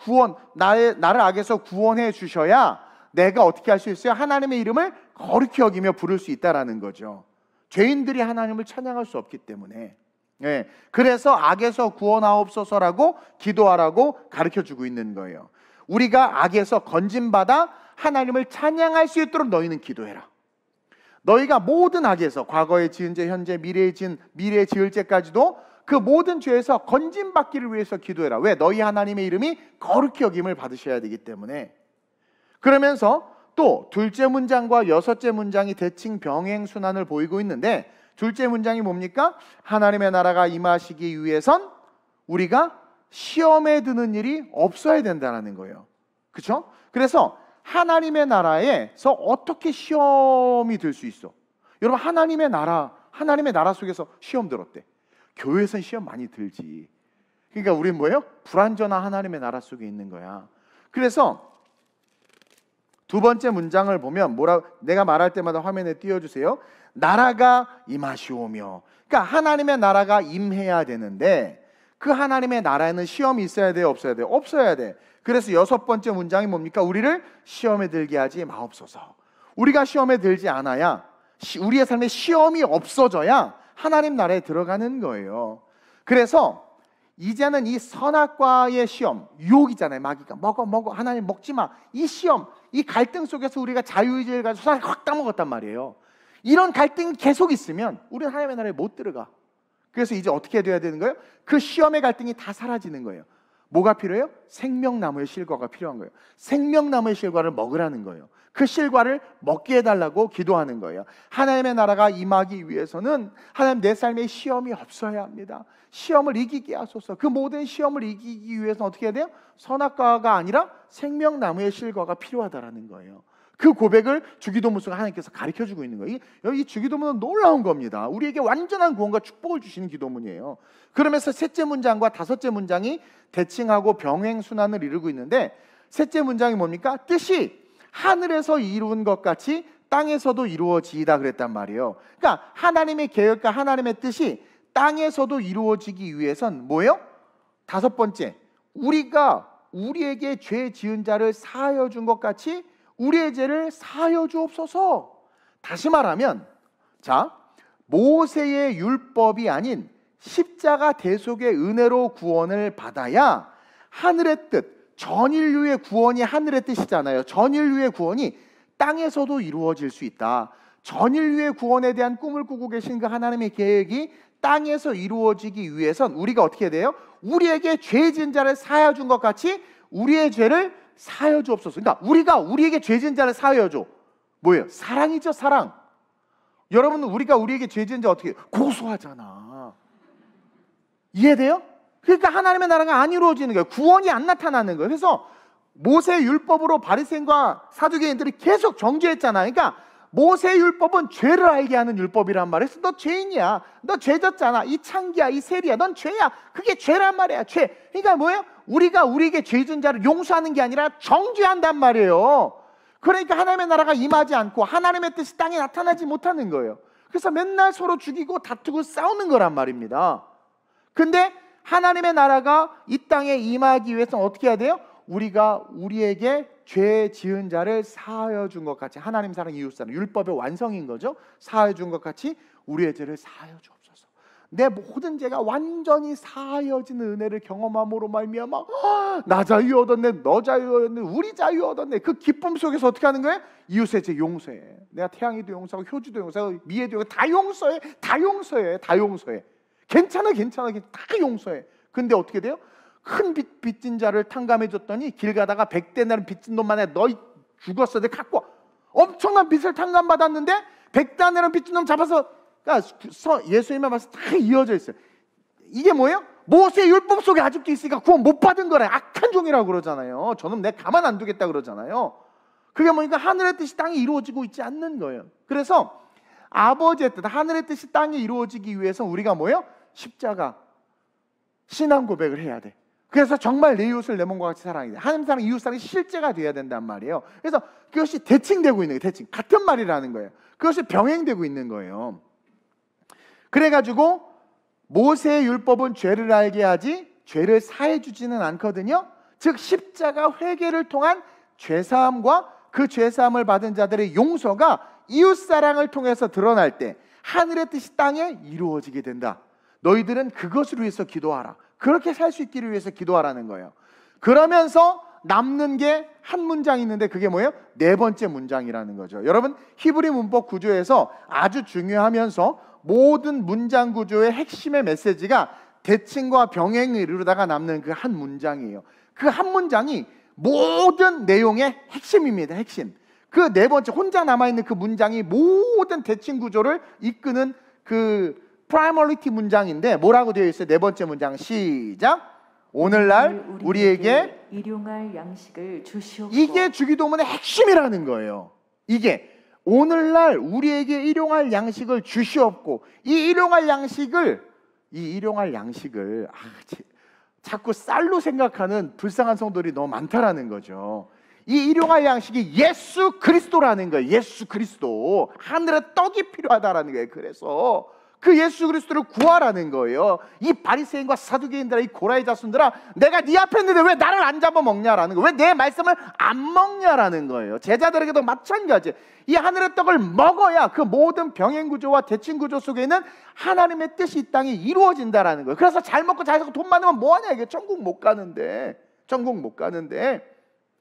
나를 악에서 구원해 주셔야 내가 어떻게 할 수 있어요? 하나님의 이름을 거룩히 여기며 부를 수 있다라는 거죠. 죄인들이 하나님을 찬양할 수 없기 때문에. 예, 그래서 악에서 구원하옵소서라고 기도하라고 가르쳐주고 있는 거예요. 우리가 악에서 건진받아 하나님을 찬양할 수 있도록 너희는 기도해라. 너희가 모든 악에서 과거에 지은 죄, 현재 미래에 지을 죄까지도 그 모든 죄에서 건진받기를 위해서 기도해라. 왜? 너희 하나님의 이름이 거룩히 여김을 받으셔야 되기 때문에. 그러면서 또 둘째 문장과 여섯째 문장이 대칭 병행 순환을 보이고 있는데 둘째 문장이 뭡니까? 하나님의 나라가 임하시기 위해선 우리가 시험에 드는 일이 없어야 된다는 거예요. 그렇죠? 그래서 하나님의 나라에서 어떻게 시험이 들 수 있어? 여러분 하나님의 나라 속에서 시험 들었대. 교회에서는 시험 많이 들지. 그러니까 우리는 뭐예요? 불완전한 하나님의 나라 속에 있는 거야. 그래서 두 번째 문장을 보면 내가 말할 때마다 화면에 띄워주세요. 나라가 임하시오며. 그러니까 하나님의 나라가 임해야 되는데 그 하나님의 나라에는 시험이 있어야 돼요? 없어야 돼요? 없어야 돼. 그래서 여섯 번째 문장이 뭡니까? 우리를 시험에 들게 하지 마옵소서. 우리가 시험에 들지 않아야 우리의 삶에 시험이 없어져야 하나님 나라에 들어가는 거예요. 그래서 이제는 이 선악과의 시험, 유혹이잖아요. 마귀가 먹어 하나님 먹지 마. 이 시험, 이 갈등 속에서 우리가 자유의지를 가지고 사람을 확 따먹었단 말이에요. 이런 갈등이 계속 있으면 우리는 하나님의 나라에 못 들어가. 그래서 이제 어떻게 돼야 되는 거예요? 그 시험의 갈등이 다 사라지는 거예요. 뭐가 필요해요? 생명나무의 실과가 필요한 거예요. 생명나무의 실과를 먹으라는 거예요. 그 실과를 먹게 해달라고 기도하는 거예요. 하나님의 나라가 임하기 위해서는 하나님 내 삶에 시험이 없어야 합니다. 시험을 이기게 하소서. 그 모든 시험을 이기기 위해서는 어떻게 해야 돼요? 선악과가 아니라 생명나무의 실과가 필요하다라는 거예요. 그 고백을 주기도문서가 하나님께서 가르쳐주고 있는 거예요. 이 주기도문은 놀라운 겁니다. 우리에게 완전한 구원과 축복을 주시는 기도문이에요. 그러면서 셋째 문장과 다섯째 문장이 대칭하고 병행순환을 이루고 있는데, 셋째 문장이 뭡니까? 뜻이 하늘에서 이룬 것 같이 땅에서도 이루어지이다 그랬단 말이에요. 그러니까 하나님의 계획과 하나님의 뜻이 땅에서도 이루어지기 위해선 뭐예요? 다섯 번째, 우리에게 죄 지은 자를 사하여 준 것 같이 우리의 죄를 사하여 주옵소서. 다시 말하면, 자, 모세의 율법이 아닌 십자가 대속의 은혜로 구원을 받아야 하늘의 뜻, 전 인류의 구원이 하늘의 뜻이잖아요. 전 인류의 구원이 땅에서도 이루어질 수 있다. 전 인류의 구원에 대한 꿈을 꾸고 계신 그 하나님의 계획이 땅에서 이루어지기 위해선 우리가 어떻게 해야 돼요? 우리에게 죄 지은 자를 사하여 준 것 같이 우리의 죄를 사하여 주옵소서. 그러니까 우리에게 죄 지은 자를 사하여 줘. 뭐예요? 사랑이죠, 사랑. 여러분, 우리에게 죄 지은 자 어떻게 해요? 고소하잖아. 이해돼요? 그러니까 하나님의 나라가 안 이루어지는 거예요. 구원이 안 나타나는 거예요. 그래서 모세의 율법으로 바리새인과 사두개인들이 계속 정죄했잖아요. 그러니까 모세의 율법은 죄를 알게 하는 율법이란 말이에요. 그래서 너 죄인이야, 너 죄졌잖아, 이 창기야, 이 세리야, 넌 죄야. 그게 죄란 말이야, 죄. 그러니까 뭐예요? 우리에게 죄 지은 자를 용서하는 게 아니라 정죄한단 말이에요. 그러니까 하나님의 나라가 임하지 않고 하나님의 뜻이 땅에 나타나지 못하는 거예요. 그래서 맨날 서로 죽이고 다투고 싸우는 거란 말입니다. 근데 하나님의 나라가 이 땅에 임하기 위해서는 어떻게 해야 돼요? 우리에게 죄 지은 자를 사하여 준 것 같이, 하나님 사랑, 이웃 사랑, 율법의 완성인 거죠. 사하여 준 것 같이 우리의 죄를 사하여 주옵소서. 내 모든 죄가 완전히 사하여진 은혜를 경험함으로 말미암아 나 자유 얻었네, 너 자유 얻었네, 우리 자유 얻었네. 그 기쁨 속에서 어떻게 하는 거예요? 이웃의 죄 용서해. 내가 태양이도 용서하고 효주도 용서하고 미애도 용서하고 다 용서해, 다 용서해, 다 용서해. 괜찮아, 괜찮아, 다 용서해. 근데 어떻게 돼요? 큰 빚진 자를 탕감해 줬더니 길 가다가 100데나름 빚진 놈만 해. 너 죽었어, 내 갖고 와. 엄청난 빚을 탕감받았는데 100데나름 빚진 놈 잡아서, 그러니까 예수님만 봐서 다 이어져 있어요. 이게 뭐예요? 모세의 율법 속에 아직도 있으니까 구원 못 받은 거래. 악한 종이라고 그러잖아요. 저놈 내 가만 안 두겠다 그러잖아요. 그게 뭐니까 하늘의 뜻이 땅에 이루어지고 있지 않는 거예요. 그래서 아버지의 뜻, 하늘의 뜻이 땅에 이루어지기 위해서 우리가 뭐예요? 십자가, 신앙 고백을 해야 돼. 그래서 정말 내 이웃을 내 몸과 같이 사랑해야 돼. 하나님 사랑, 이웃 사랑이 실제가 돼야 된단 말이에요. 그래서 그것이 대칭되고 있는 거예요. 대칭, 같은 말이라는 거예요. 그것이 병행되고 있는 거예요. 그래가지고 모세의 율법은 죄를 알게 하지 죄를 사해 주지는 않거든요. 즉 십자가 회개를 통한 죄사함과 그 죄사함을 받은 자들의 용서가 이웃 사랑을 통해서 드러날 때 하늘의 뜻이 땅에 이루어지게 된다. 너희들은 그것을 위해서 기도하라. 그렇게 살 수 있기를 위해서 기도하라는 거예요. 그러면서 남는 게 한 문장이 있는데 그게 뭐예요? 네 번째 문장이라는 거죠. 여러분, 히브리 문법 구조에서 아주 중요하면서 모든 문장 구조의 핵심의 메시지가 대칭과 병행을 이루다가 남는 그 한 문장이에요. 그 한 문장이 모든 내용의 핵심입니다. 핵심. 그 네 번째 혼자 남아있는 그 문장이 모든 대칭 구조를 이끄는 그 프라이머리티 문장인데, 뭐라고 되어 있어요? 네 번째 문장 시작. 오늘날 우리에게 일용할 양식을 주시옵소서. 이게 주기도문의 핵심이라는 거예요. 이게 오늘날 우리에게 일용할 양식을 주시옵고, 이 일용할 양식을 자꾸 쌀로 생각하는 불쌍한 성도들이 너무 많다라는 거죠. 이 일용할 양식이 예수 그리스도라는 거예요. 예수 그리스도, 하늘의 떡이 필요하다라는 거예요. 그래서 그 예수 그리스도를 구하라는 거예요. 이 바리새인과 사두개인들아, 이 고라의 자손들아, 내가 네 앞에 있는데 왜 나를 안 잡아먹냐라는 거예요. 왜 내 말씀을 안 먹냐라는 거예요. 제자들에게도 마찬가지예요. 이 하늘의 떡을 먹어야 그 모든 병행구조와 대칭구조 속에 있는 하나님의 뜻이 이 땅에 이루어진다라는 거예요. 그래서 잘 먹고 잘 살고 돈 많으면 뭐하냐, 이게 천국 못 가는데.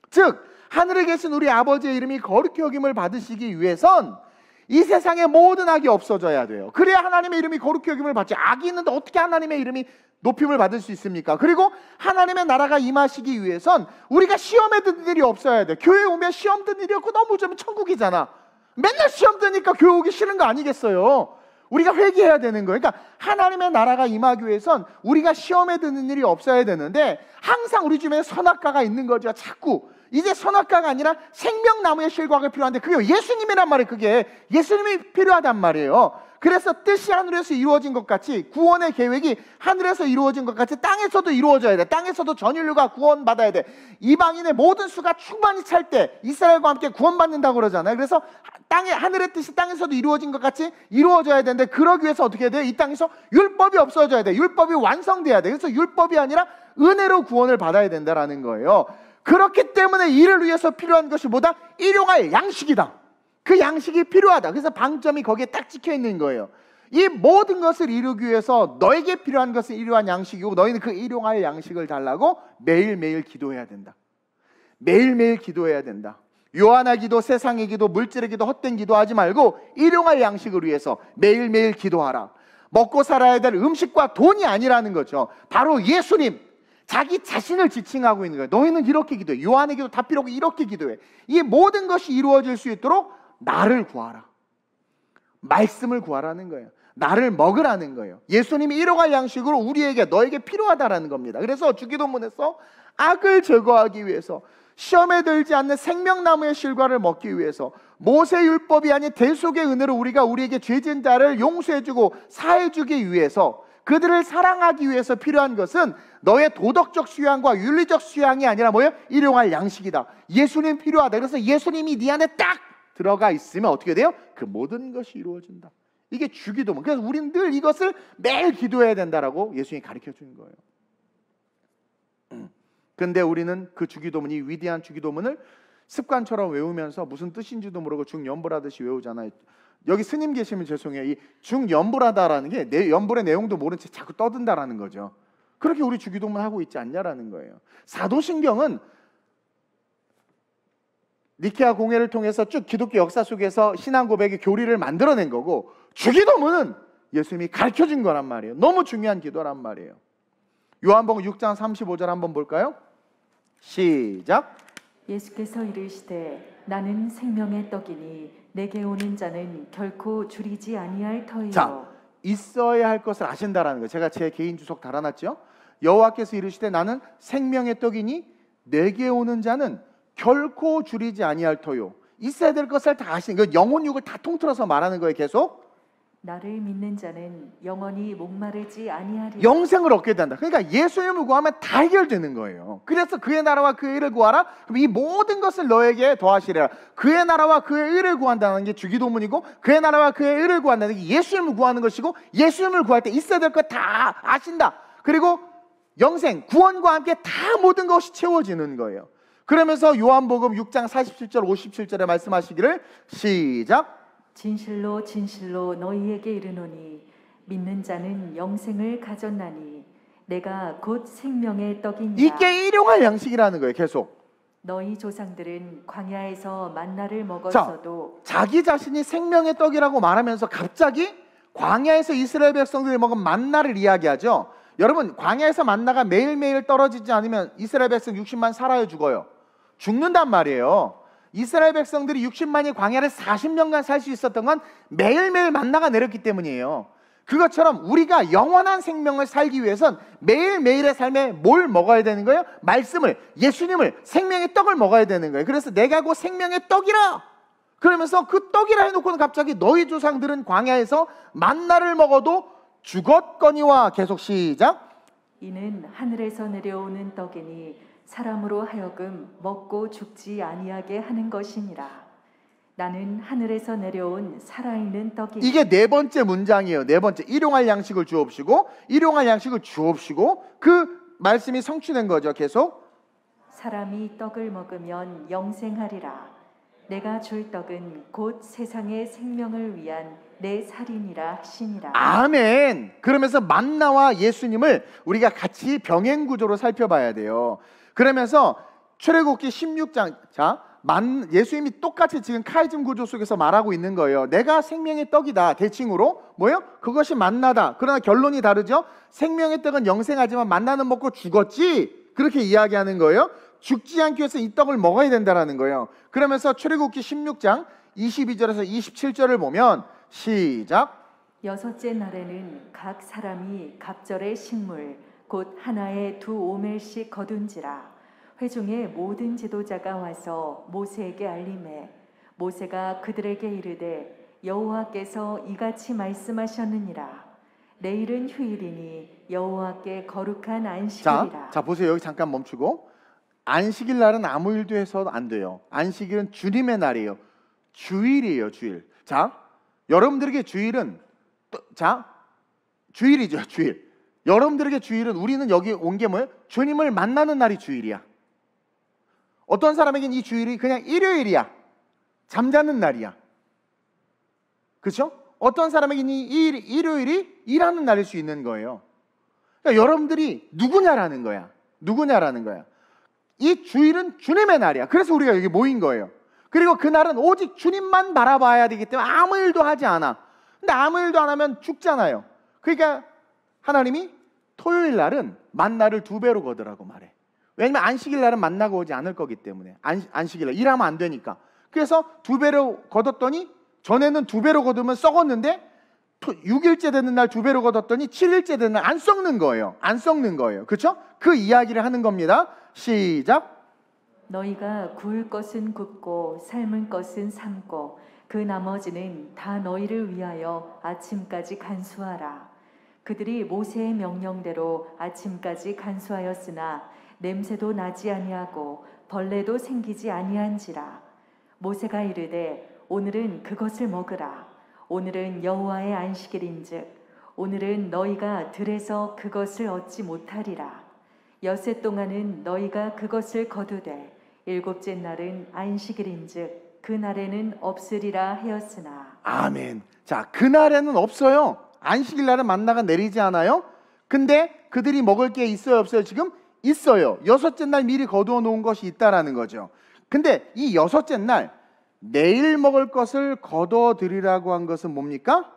즉 하늘에 계신 우리 아버지의 이름이 거룩히 여김을 받으시기 위해선 이 세상의 모든 악이 없어져야 돼요. 그래야 하나님의 이름이 거룩히 여김을 받지. 악이 있는데 어떻게 하나님의 이름이 높임을 받을 수 있습니까? 그리고 하나님의 나라가 임하시기 위해선 우리가 시험에 든 일이 없어야 돼. 교회 오면 시험 든 일이 없고 너무 좋으면 천국이잖아. 맨날 시험 드니까 교회 오기 싫은 거 아니겠어요? 우리가 회개해야 되는 거예요. 그러니까 하나님의 나라가 임하기 위해선 우리가 시험에 드는 일이 없어야 되는데 항상 우리 주변에 선악과가 있는 거죠. 자꾸 이제 선악과가 아니라 생명나무의 실과가 필요한데 그게 예수님이란 말이에요. 그게 예수님이 필요하단 말이에요. 그래서 뜻이 하늘에서 이루어진 것 같이 구원의 계획이 하늘에서 이루어진 것 같이 땅에서도 이루어져야 돼. 땅에서도 전 인류가 구원받아야 돼. 이방인의 모든 수가 충만히 찰 때 이스라엘과 함께 구원받는다고 그러잖아요. 그래서 하늘의 뜻이 땅에서도 이루어진 것 같이 이루어져야 되는데 그러기 위해서 어떻게 해야 돼요? 이 땅에서 율법이 없어져야 돼. 율법이 완성돼야 돼. 그래서 율법이 아니라 은혜로 구원을 받아야 된다라는 거예요. 그렇기 때문에 이를 위해서 필요한 것이 뭐다? 일용할 양식이다. 그 양식이 필요하다. 그래서 방점이 거기에 딱 찍혀있는 거예요. 이 모든 것을 이루기 위해서 너에게 필요한 것은 일용할 양식이고 너희는 그 일용할 양식을 달라고 매일매일 기도해야 된다. 매일매일 기도해야 된다. 요한의 기도, 세상의 기도, 물질의 기도, 헛된 기도하지 말고 일용할 양식을 위해서 매일매일 기도하라. 먹고 살아야 될 음식과 돈이 아니라는 거죠. 바로 예수님, 자기 자신을 지칭하고 있는 거예요. 너희는 이렇게 기도해. 요한의 기도 다 필요 없고 이렇게 기도해. 이 모든 것이 이루어질 수 있도록 나를 구하라. 말씀을 구하라는 거예요. 나를 먹으라는 거예요. 예수님이 일용할 양식으로 우리에게 너에게 필요하다라는 겁니다. 그래서 주기도문에서 악을 제거하기 위해서 시험에 들지 않는 생명나무의 실과를 먹기 위해서 모세율법이 아닌 대속의 은혜로 우리가 우리에게 죄진 자를 용서해주고 사해주기 위해서 그들을 사랑하기 위해서 필요한 것은 너의 도덕적 수양과 윤리적 수양이 아니라 뭐예요? 일용할 양식이다. 예수님 필요하다. 그래서 예수님이 네 안에 딱 들어가 있으면 어떻게 돼요? 그 모든 것이 이루어진다. 이게 주기도문. 그래서 우리는 늘 이것을 매일 기도해야 된다라고 예수님이 가르쳐 주는 거예요. 근데 우리는 그 주기도문이 위대한 주기도문을 습관처럼 외우면서 무슨 뜻인지도 모르고 중연불하듯이 외우잖아요. 여기 스님 계시면 죄송해요. 이 중연불하다라는 게 내 연불의 내용도 모른 채 자꾸 떠든다라는 거죠. 그렇게 우리 주기도문 하고 있지 않냐라는 거예요. 사도신경은 니케아 공회를 통해서 쭉 기독교 역사 속에서 신앙 고백의 교리를 만들어낸 거고 주기도문은 예수님이 가르쳐준 거란 말이에요. 너무 중요한 기도란 말이에요. 요한복음 6장 35절 한번 볼까요? 시작. 예수께서 이르시되 나는 생명의 떡이니 내게 오는 자는 결코 줄이지 아니할 터이요. 자, 있어야 할 것을 아신다라는 거예요. 제가 제 개인 주석 달아놨죠. 여호와께서 이르시되 나는 생명의 떡이니 내게 오는 자는 결코 줄이지 아니할 터요. 있어야 될 것을 다 아시는 거예요. 영혼육을 다 통틀어서 말하는 거예요. 계속 나를 믿는 자는 영원히 목마르지 아니하리라. 영생을 얻게 된다. 그러니까 예수님을 구하면 다 해결되는 거예요. 그래서 그의 나라와 그의 의를 구하라. 그럼 이 모든 것을 너에게 더하시리라. 그의 나라와 그의 의를 구한다는 게 주기도문이고 그의 나라와 그의 의를 구한다는 게 예수님을 구하는 것이고 예수님을 구할 때 있어야 될 것 다 아신다. 그리고 영생, 구원과 함께 다 모든 것이 채워지는 거예요. 그러면서 요한복음 6장 47절 57절에 말씀하시기를 시작. 진실로 진실로 너희에게 이르노니 믿는 자는 영생을 가졌나니 내가 곧 생명의 떡이니라. 이게 일용할 양식이라는 거예요. 계속 너희 조상들은 광야에서 만나를 먹었어도. 자, 자기 자신이 생명의 떡이라고 말하면서 갑자기 광야에서 이스라엘 백성들이 먹은 만나를 이야기하죠. 여러분 광야에서 만나가 매일매일 떨어지지 않으면 이스라엘 백성 60만 살아요 죽어요? 죽는단 말이에요. 이스라엘 백성들이 60만이 광야를 40년간 살 수 있었던 건 매일매일 만나가 내렸기 때문이에요. 그것처럼 우리가 영원한 생명을 살기 위해선 매일매일의 삶에 뭘 먹어야 되는 거예요? 말씀을, 예수님을, 생명의 떡을 먹어야 되는 거예요. 그래서 내가 곧 생명의 떡이라! 그러면서 그 떡이라 해놓고는 갑자기 너희 조상들은 광야에서 만나를 먹어도 죽었거니와. 계속 시작. 이는 하늘에서 내려오는 떡이니 사람으로 하여금 먹고 죽지 아니하게 하는 것이니라. 나는 하늘에서 내려온 살아있는 떡이니. 이게 네 번째 문장이에요. 네 번째, 일용할 양식을 주옵시고 일용할 양식을 주옵시고 그 말씀이 성취된 거죠. 계속 사람이 떡을 먹으면 영생하리라. 내가 줄 떡은 곧 세상의 생명을 위한 내 살이니라 하시니라. 아멘. 그러면서 만나와 예수님을 우리가 같이 병행구조로 살펴봐야 돼요. 그러면서 출애굽기 16장, 자 예수님이 똑같이 지금 카이즘 구조 속에서 말하고 있는 거예요. 내가 생명의 떡이다. 대칭으로 뭐예요? 그것이 만나다. 그러나 결론이 다르죠. 생명의 떡은 영생하지만 만나는 먹고 죽었지. 그렇게 이야기하는 거예요. 죽지 않기 위해서 이 떡을 먹어야 된다라는 거예요. 그러면서 출애굽기 16장 22절에서 27절을 보면 시작. 여섯째 날에는 각 사람이 갑절의 식물 곧 하나에 두 오멜씩 거둔지라. 회중의 모든 지도자가 와서 모세에게 알림해 모세가 그들에게 이르되 여호와께서 이같이 말씀하셨느니라. 내일은 휴일이니 여호와께 거룩한 안식일이라. 자 보세요. 여기 잠깐 멈추고, 안식일 날은 아무 일도 해서 안 돼요. 안식일은 주님의 날이에요. 주일이에요. 주일. 자 여러분들에게 주일은 주일이죠. 주일. 여러분들에게 주일은, 우리는 여기 온 게 뭐예요? 주님을 만나는 날이 주일이야. 어떤 사람에게는 이 주일이 그냥 일요일이야. 잠자는 날이야. 그렇죠? 어떤 사람에게는 이 일요일이 일하는 날일 수 있는 거예요. 그러니까 여러분들이 누구냐라는 거야. 누구냐라는 거야. 이 주일은 주님의 날이야. 그래서 우리가 여기 모인 거예요. 그리고 그날은 오직 주님만 바라봐야 되기 때문에 아무 일도 하지 않아. 근데 아무 일도 안 하면 죽잖아요. 그러니까 하나님이 토요일 날은 만나를 2배로 거두라고 말해. 왜냐면 안식일 날은 만나고 오지 않을 거기 때문에. 안식일 날 일하면 안 되니까. 그래서 2배로 거뒀더니, 전에는 2배로 거두면 썩었는데 6일째 되는 날 2배로 거뒀더니 7일째 되는 날 안 썩는 거예요. 안 썩는 거예요. 그렇죠? 그 이야기를 하는 겁니다. 시작. 너희가 구울 것은 굽고 삶은 것은 삶고 그 나머지는 다 너희를 위하여 아침까지 간수하라. 그들이 모세의 명령대로 아침까지 간수하였으나 냄새도 나지 아니하고 벌레도 생기지 아니한지라. 모세가 이르되 오늘은 그것을 먹으라. 오늘은 여호와의 안식일인즉 오늘은 너희가 들에서 그것을 얻지 못하리라. 엿새 동안은 너희가 그것을 거두되 일곱째 날은 안식일인즉 그날에는 없으리라 하였으나. 아멘. 자, 그날에는 없어요. 안식일 날은 만나가 내리지 않아요. 근데 그들이 먹을 게 있어요, 없어요? 지금 있어요. 여섯째 날 미리 거두어 놓은 것이 있다라는 거죠. 근데 이 여섯째 날 내일 먹을 것을 거두어 드리라고 한 것은 뭡니까?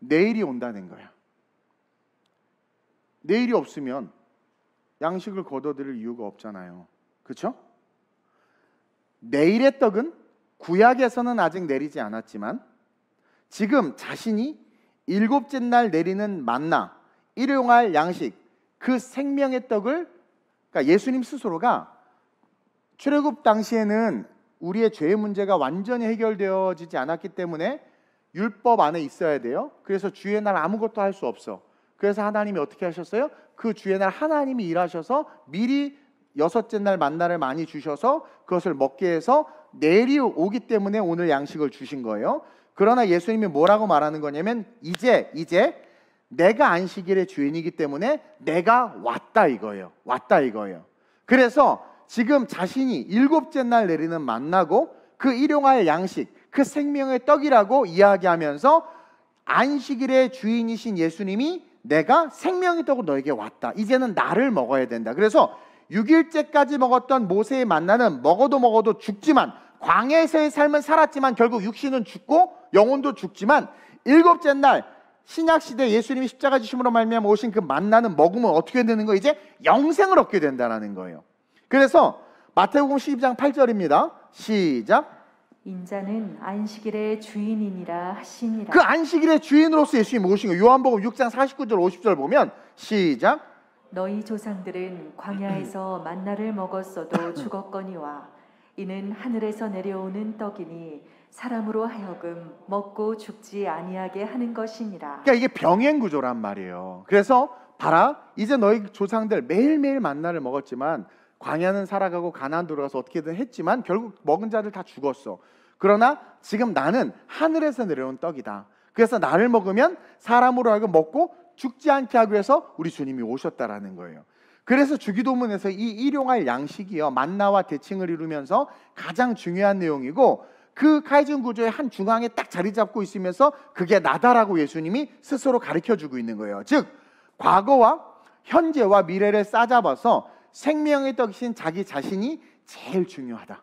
내일이 온다는 거야. 내일이 없으면 양식을 거두어 드릴 이유가 없잖아요. 그렇죠? 내일의 떡은 구약에서는 아직 내리지 않았지만 지금 자신이 일곱째 날 내리는 만나, 일용할 양식, 그 생명의 떡을, 그러니까 예수님 스스로가 출애굽 당시에는 우리의 죄의 문제가 완전히 해결되어지지 않았기 때문에 율법 안에 있어야 돼요. 그래서 주의 날 아무것도 할 수 없어. 그래서 하나님이 어떻게 하셨어요? 그 주의 날 하나님이 일하셔서 미리 여섯째 날 만나를 많이 주셔서 그것을 먹게 해서 내일이 오기 때문에 오늘 양식을 주신 거예요. 그러나 예수님이 뭐라고 말하는 거냐면 이제 내가 안식일의 주인이기 때문에 내가 왔다 이거예요. 왔다 이거예요. 그래서 지금 자신이 일곱째 날 내리는 만나고 그 일용할 양식, 그 생명의 떡이라고 이야기하면서 안식일의 주인이신 예수님이 내가 생명의 떡으로 너에게 왔다. 이제는 나를 먹어야 된다. 그래서 6일째까지 먹었던 모세의 만나는 먹어도 죽지만, 광야에서의 삶은 살았지만 결국 육신은 죽고 영혼도 죽지만, 일곱째 날 신약시대 예수님이 십자가 지심으로 말미암아 오신 그 만나는 먹으면 어떻게 되는 거예요? 이제 영생을 얻게 된다는 거예요. 그래서 마태복음 12장 8절입니다. 시작. 인자는 안식일의 주인이니라 하시니라. 그 안식일의 주인으로서 예수님이 오신 거예요. 요한복음 6장 49절 50절 보면 시작. 너희 조상들은 광야에서 만나를 먹었어도 죽었거니와 이는 하늘에서 내려오는 떡이니 사람으로 하여금 먹고 죽지 아니하게 하는 것이니라. 그러니까 이게 병행 구조란 말이에요. 그래서 봐라, 이제 너희 조상들 매일매일 만나를 먹었지만 광야는 살아가고 가나안 들어가서 어떻게든 했지만 결국 먹은 자들 다 죽었어. 그러나 지금 나는 하늘에서 내려온 떡이다. 그래서 나를 먹으면 사람으로 하여금 먹고 죽지 않게 하기 위해서 우리 주님이 오셨다라는 거예요. 그래서 주기도문에서 이 일용할 양식이요, 만나와 대칭을 이루면서 가장 중요한 내용이고, 그 카이즘 구조의 한 중앙에 딱 자리 잡고 있으면서 그게 나다라고 예수님이 스스로 가르쳐주고 있는 거예요. 즉 과거와 현재와 미래를 싸잡아서 생명의 떡이신 자기 자신이 제일 중요하다.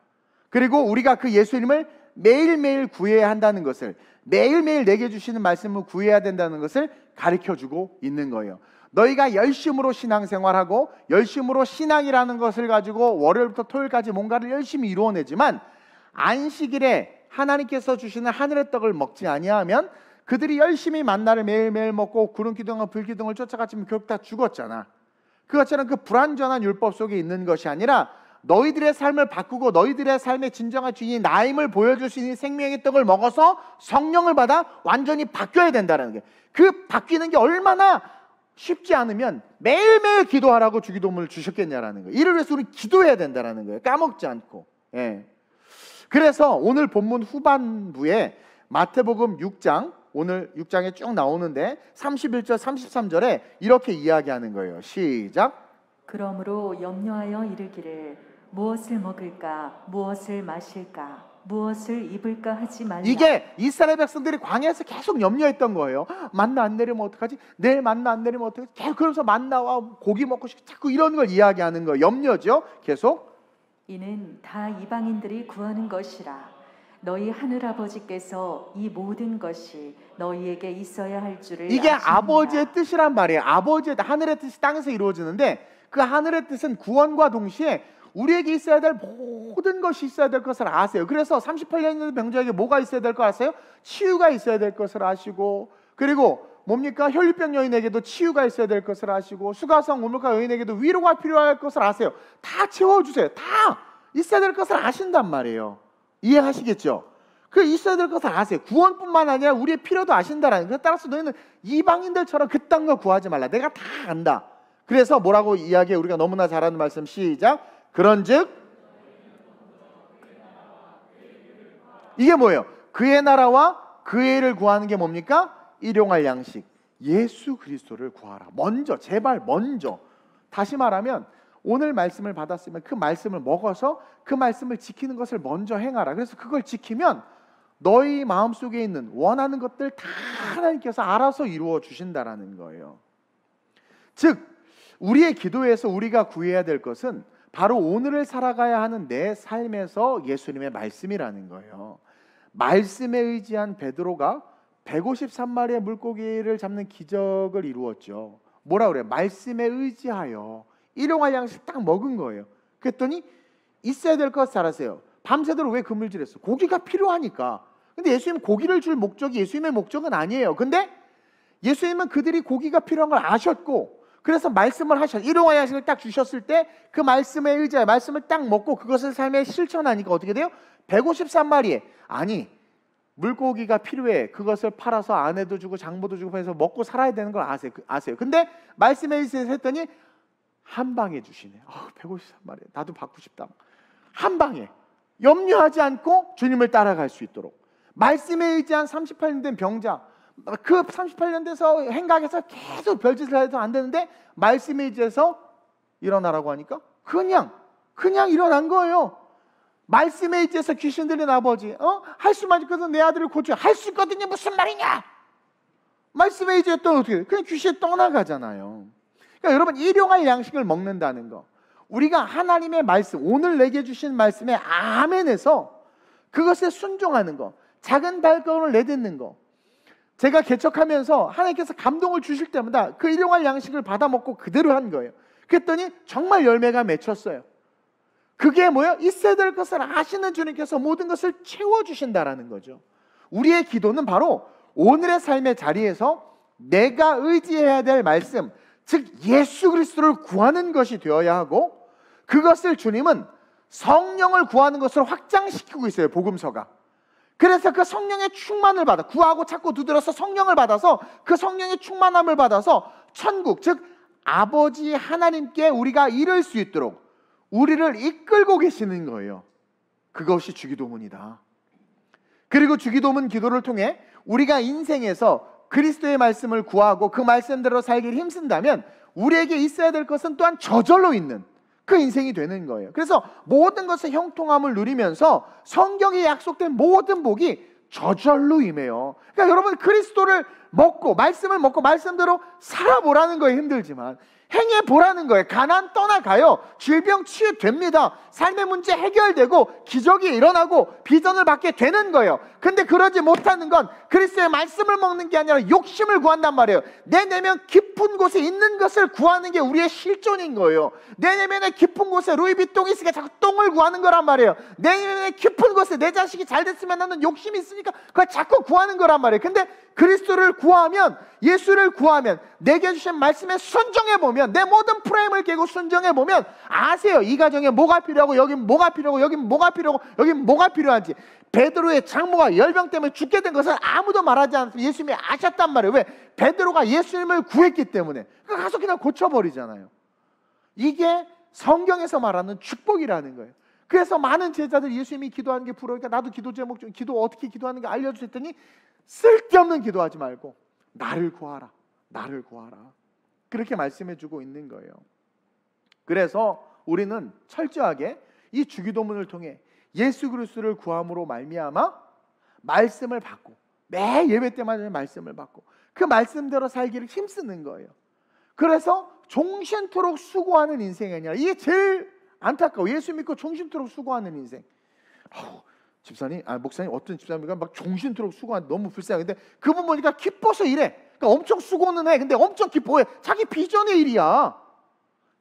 그리고 우리가 그 예수님을 매일매일 구해야 한다는 것을, 매일매일 내게 주시는 말씀을 구해야 된다는 것을 가르쳐주고 있는 거예요. 너희가 열심으로 신앙생활하고 열심으로 신앙이라는 것을 가지고 월요일부터 토요일까지 뭔가를 열심히 이루어내지만 안식일에 하나님께서 주시는 하늘의 떡을 먹지 아니하면 그들이 열심히 만나를 매일매일 먹고 구름기둥과 불기둥을 쫓아갔지만 결국 다 죽었잖아. 그것처럼 그 불완전한 율법 속에 있는 것이 아니라 너희들의 삶을 바꾸고 너희들의 삶의 진정한 주인이 나임을 보여줄 수 있는 생명의 떡을 먹어서 성령을 받아 완전히 바뀌어야 된다는 게, 그 바뀌는 게 얼마나 쉽지 않으면 매일매일 기도하라고 주기도문을 주셨겠냐라는 거예요. 이를 위해서 우리 기도해야 된다는 거예요. 까먹지 않고. 예. 그래서 오늘 본문 후반부에 마태복음 6장, 오늘 6장에 쭉 나오는데 31절 33절에 이렇게 이야기하는 거예요. 시작. 그러므로 염려하여 이르기를 무엇을 먹을까 무엇을 마실까 무엇을 입을까 하지 말라. 이게 이스라엘 백성들이 광야에서 계속 염려했던 거예요. 만나 안 내리면 어떡하지? 내일 만나 안 내리면 어떡하지? 계속 그러면서 만나와 고기 먹고 싶고 자꾸 이런 걸 이야기하는 거예요. 염려죠. 계속 이는 다 이방인들이 구하는 것이라. 너희 하늘아버지께서 이 모든 것이 너희에게 있어야 할 줄을 이게 아십니다. 아버지의 뜻이란 말이에요. 아버지의 하늘의 뜻이 땅에서 이루어지는데 그 하늘의 뜻은 구원과 동시에 우리에게 있어야 될 모든 것이 있어야 될 것을 아세요. 그래서 38년 병자에게 뭐가 있어야 될 걸 아세요? 치유가 있어야 될 것을 아시고, 그리고 뭡니까? 혈류병 여인에게도 치유가 있어야 될 것을 아시고, 수가성 우물가 여인에게도 위로가 필요할 것을 아세요. 다 채워주세요. 다 있어야 될 것을 아신단 말이에요. 이해하시겠죠? 그 있어야 될 것을 아세요. 구원뿐만 아니라 우리의 필요도 아신다라는 거예요. 따라서 너희는 이방인들처럼 그딴 거 구하지 말라. 내가 다 안다. 그래서 뭐라고 이야기해? 우리가 너무나 잘하는 말씀. 시작. 그런즉 이게 뭐예요? 그의 나라와 그의 일을 구하는 게 뭡니까? 일용할 양식, 예수 그리스도를 구하라. 먼저, 제발 먼저. 다시 말하면 오늘 말씀을 받았으면 그 말씀을 먹어서 그 말씀을 지키는 것을 먼저 행하라. 그래서 그걸 지키면 너희 마음속에 있는 원하는 것들 다 하나님께서 알아서 이루어 주신다라는 거예요. 즉 우리의 기도에서 우리가 구해야 될 것은 바로 오늘을 살아가야 하는 내 삶에서 예수님의 말씀이라는 거예요. 말씀에 의지한 베드로가 153마리의 물고기를 잡는 기적을 이루었죠. 뭐라 그래요? 말씀에 의지하여 일용할 양식 딱 먹은 거예요. 그랬더니 있어야 될 것 잘하세요. 밤새도록 왜 그물질했어? 고기가 필요하니까. 근데 예수님 고기를 줄 목적이 예수님의 목적은 아니에요. 근데 예수님은 그들이 고기가 필요한 걸 아셨고 그래서 말씀을 하셔. 일용할 양식을 딱 주셨을 때 그 말씀에 의지하여 말씀을 딱 먹고 그것을 삶에 실천하니까 어떻게 돼요? 153마리에 아니 물고기가 필요해. 그것을 팔아서 아내도 주고 장모도 주고 해서 먹고 살아야 되는 걸 아세요. 근데 말씀에 의지해서 했더니 한 방에 주시네. 153마리에 나도 받고 싶다. 한 방에 염려하지 않고 주님을 따라갈 수 있도록 말씀에 의지한 38년 된 병자, 그 38년 돼서 행각에서 계속 별짓을 해도 안 되는데 말씀에 의지해서 일어나라고 하니까 그냥 일어난 거예요. 말씀에 의지해서 귀신 들린 아버지, 할 수만 있거든 내 아들을 고쳐. 할 수 있거든요. 무슨 말이냐? 말씀에 의지했던 어떻게? 그냥 귀신이 떠나가잖아요. 그러니까 여러분 일용할 양식을 먹는다는 거, 우리가 하나님의 말씀, 오늘 내게 주신 말씀에 아멘해서 그것에 순종하는 거, 작은 발걸음을 내딛는 거. 제가 개척하면서 하나님께서 감동을 주실 때마다 그 일용할 양식을 받아 먹고 그대로 한 거예요. 그랬더니 정말 열매가 맺혔어요. 그게 뭐예요? 있어야 될 것을 아시는 주님께서 모든 것을 채워주신다라는 거죠. 우리의 기도는 바로 오늘의 삶의 자리에서 내가 의지해야 될 말씀, 즉 예수 그리스도를 구하는 것이 되어야 하고, 그것을 주님은 성령을 구하는 것을 확장시키고 있어요. 복음서가. 그래서 그 성령의 충만을 받아 구하고 찾고 두드려서 성령을 받아서 그 성령의 충만함을 받아서 천국, 즉 아버지 하나님께 우리가 이를 수 있도록 우리를 이끌고 계시는 거예요. 그것이 주기도문이다. 그리고 주기도문 기도를 통해 우리가 인생에서 그리스도의 말씀을 구하고 그 말씀대로 살기를 힘쓴다면 우리에게 있어야 될 것은 또한 저절로 있는 그 인생이 되는 거예요. 그래서 모든 것의 형통함을 누리면서 성경에 약속된 모든 복이 저절로 임해요. 그러니까 여러분 그리스도를 먹고 말씀을 먹고 말씀대로 살아보라는 거예요. 힘들지만 행해보라는 거예요. 가난 떠나가요. 질병 치유됩니다. 삶의 문제 해결되고 기적이 일어나고 비전을 받게 되는 거예요. 근데 그러지 못하는 건 그리스도의 말씀을 먹는 게 아니라 욕심을 구한단 말이에요. 내 내면 깊은 곳에 있는 것을 구하는 게 우리의 실존인 거예요. 내 내면의 깊은 곳에 루이비통이 있으니까 자꾸 똥을 구하는 거란 말이에요. 내 내면의 깊은 곳에 내 자식이 잘 됐으면 하는 욕심이 있으니까 그걸 자꾸 구하는 거란 말이에요. 근데 그리스도를 구하면, 예수를 구하면, 내게 주신 말씀에 순종해보면, 내 모든 프레임을 깨고 순종해보면 아세요. 이 가정에 뭐가 필요하고 여긴 뭐가 필요하고 여긴 뭐가 필요하고 여긴 뭐가 필요한지. 베드로의 장모가 열병 때문에 죽게 된 것은 아무도 말하지 않습니다. 예수님이 아셨단 말이에요. 왜? 베드로가 예수님을 구했기 때문에. 그러니까 가서 그냥 고쳐버리잖아요. 이게 성경에서 말하는 축복이라는 거예요. 그래서 많은 제자들 예수님이 기도하는 게 부러우니까 나도 기도 제목 좀, 기도 어떻게 기도하는 게 알려주셨더니 쓸데없는 기도하지 말고 나를 구하라, 나를 구하라, 그렇게 말씀해주고 있는 거예요. 그래서 우리는 철저하게 이 주기도문을 통해 예수 그리스도를 구함으로 말미암아 말씀을 받고, 매 예배 때마다 말씀을 받고 그 말씀대로 살기를 힘쓰는 거예요. 그래서 종신토록 수고하는 인생이 아니라, 이게 제일 안타까워. 예수 믿고 종신토록 수고하는 인생. 집사님, 목사님, 어떤 집사님과 막 종신토록 수고하는, 너무 불쌍해. 근데 그분 보니까 기뻐서 일해. 그러니까 엄청 수고는 해. 근데 엄청 기뻐해. 자기 비전의 일이야.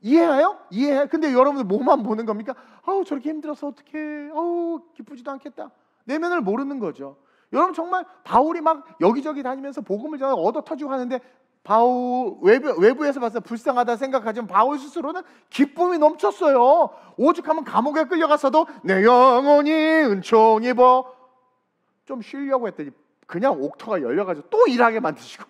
이해해요? 이해해. 근데 여러분들 뭐만 보는 겁니까? 아우, 저렇게 힘들어서 어떡해. 아우, 기쁘지도 않겠다. 내면을 모르는 거죠. 여러분 정말 바울이 막 여기저기 다니면서 복음을 전하고 얻어 터지고 하는데, 바울 외부에서 봤을 때 불쌍하다 생각하지만 바울 스스로는 기쁨이 넘쳤어요. 오죽하면 감옥에 끌려가서도 내 영혼이 은총 입어, 좀 쉬려고 했더니 그냥 옥터가 열려가지고 또 일하게 만드시고,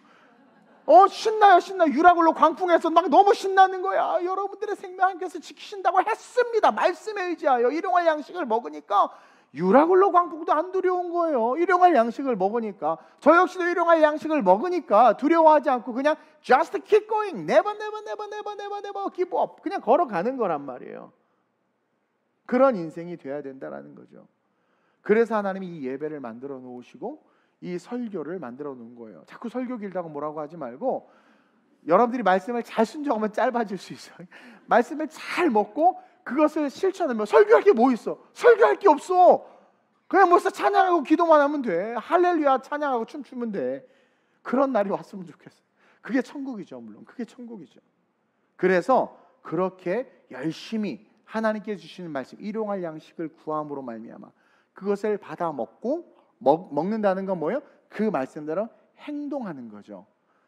신나요 신나. 유라굴로 광풍에서 막 너무 신나는 거야. 여러분들의 생명 함께서 지키신다고 했습니다. 말씀에 의지하여 일용할 양식을 먹으니까 유라굴로 광풍도 안 두려운 거예요. 일용할 양식을 먹으니까, 저 역시도 일용할 양식을 먹으니까 두려워하지 않고 그냥 just keep going, never never never never never never give up, 그냥 걸어가는 거란 말이에요. 그런 인생이 돼야 된다라는 거죠. 그래서 하나님이 이 예배를 만들어 놓으시고 이 설교를 만들어 놓은 거예요. 자꾸 설교 길다고 뭐라고 하지 말고, 여러분들이 말씀을 잘 순종하면 짧아질 수 있어요. 말씀을 잘 먹고 그것을 실천하면, 설교할 게 뭐 있어? 설교할 게 없어. 그냥 뭐서 찬양하고 기도만 하면 돼. 할렐루야 찬양하고 춤추면 돼. 그런 날이 왔으면 좋겠어. 그게 천국이죠. 물론 그게 천국이죠. 그래서 그렇게 열심히 하나님께 주시는 말씀, 일용할 양식을 구함으로 말미암아 그것을 받아 먹고, 먹는다는 건 뭐예요? 그 말씀대로 행동하는 거죠.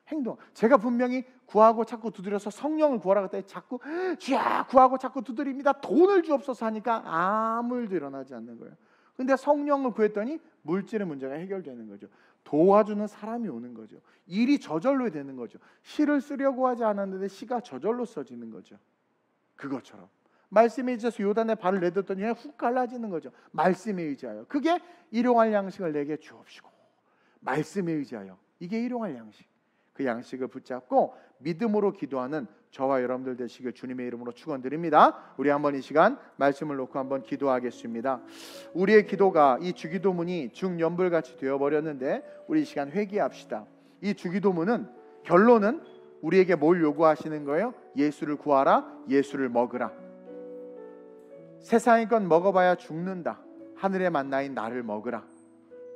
행동. 제가 분명히 구하고 찾고 두드려서 성령을 구하라고 했더니 자꾸 주야 구하고 찾고 두드립니다, 돈을 주옵소서 하니까 아무 일도 일어나지 않는 거예요. 근데 성령을 구했더니 물질의 문제가 해결되는 거죠. 도와주는 사람이 오는 거죠. 일이 저절로 되는 거죠. 시를 쓰려고 하지 않았는데 시가 저절로 써지는 거죠. 그것처럼 말씀에 의지해서 요단에 발을 내딛더니 훅 갈라지는 거죠. 말씀에 의지하여. 그게 일용할 양식을 내게 주옵시고, 말씀에 의지하여. 이게 일용할 양식. 그 양식을 붙잡고 믿음으로 기도하는 저와 여러분들 되시길 주님의 이름으로 축원드립니다. 우리 한번 이 시간 말씀을 놓고 한번 기도하겠습니다. 우리의 기도가, 이 주기도문이 중연불같이 되어버렸는데 우리 이 시간 회개합시다. 이 주기도문은, 결론은 우리에게 뭘 요구하시는 거예요? 예수를 구하라, 예수를 먹으라. 세상의 건 먹어봐야 죽는다. 하늘의 만나인 나를 먹으라.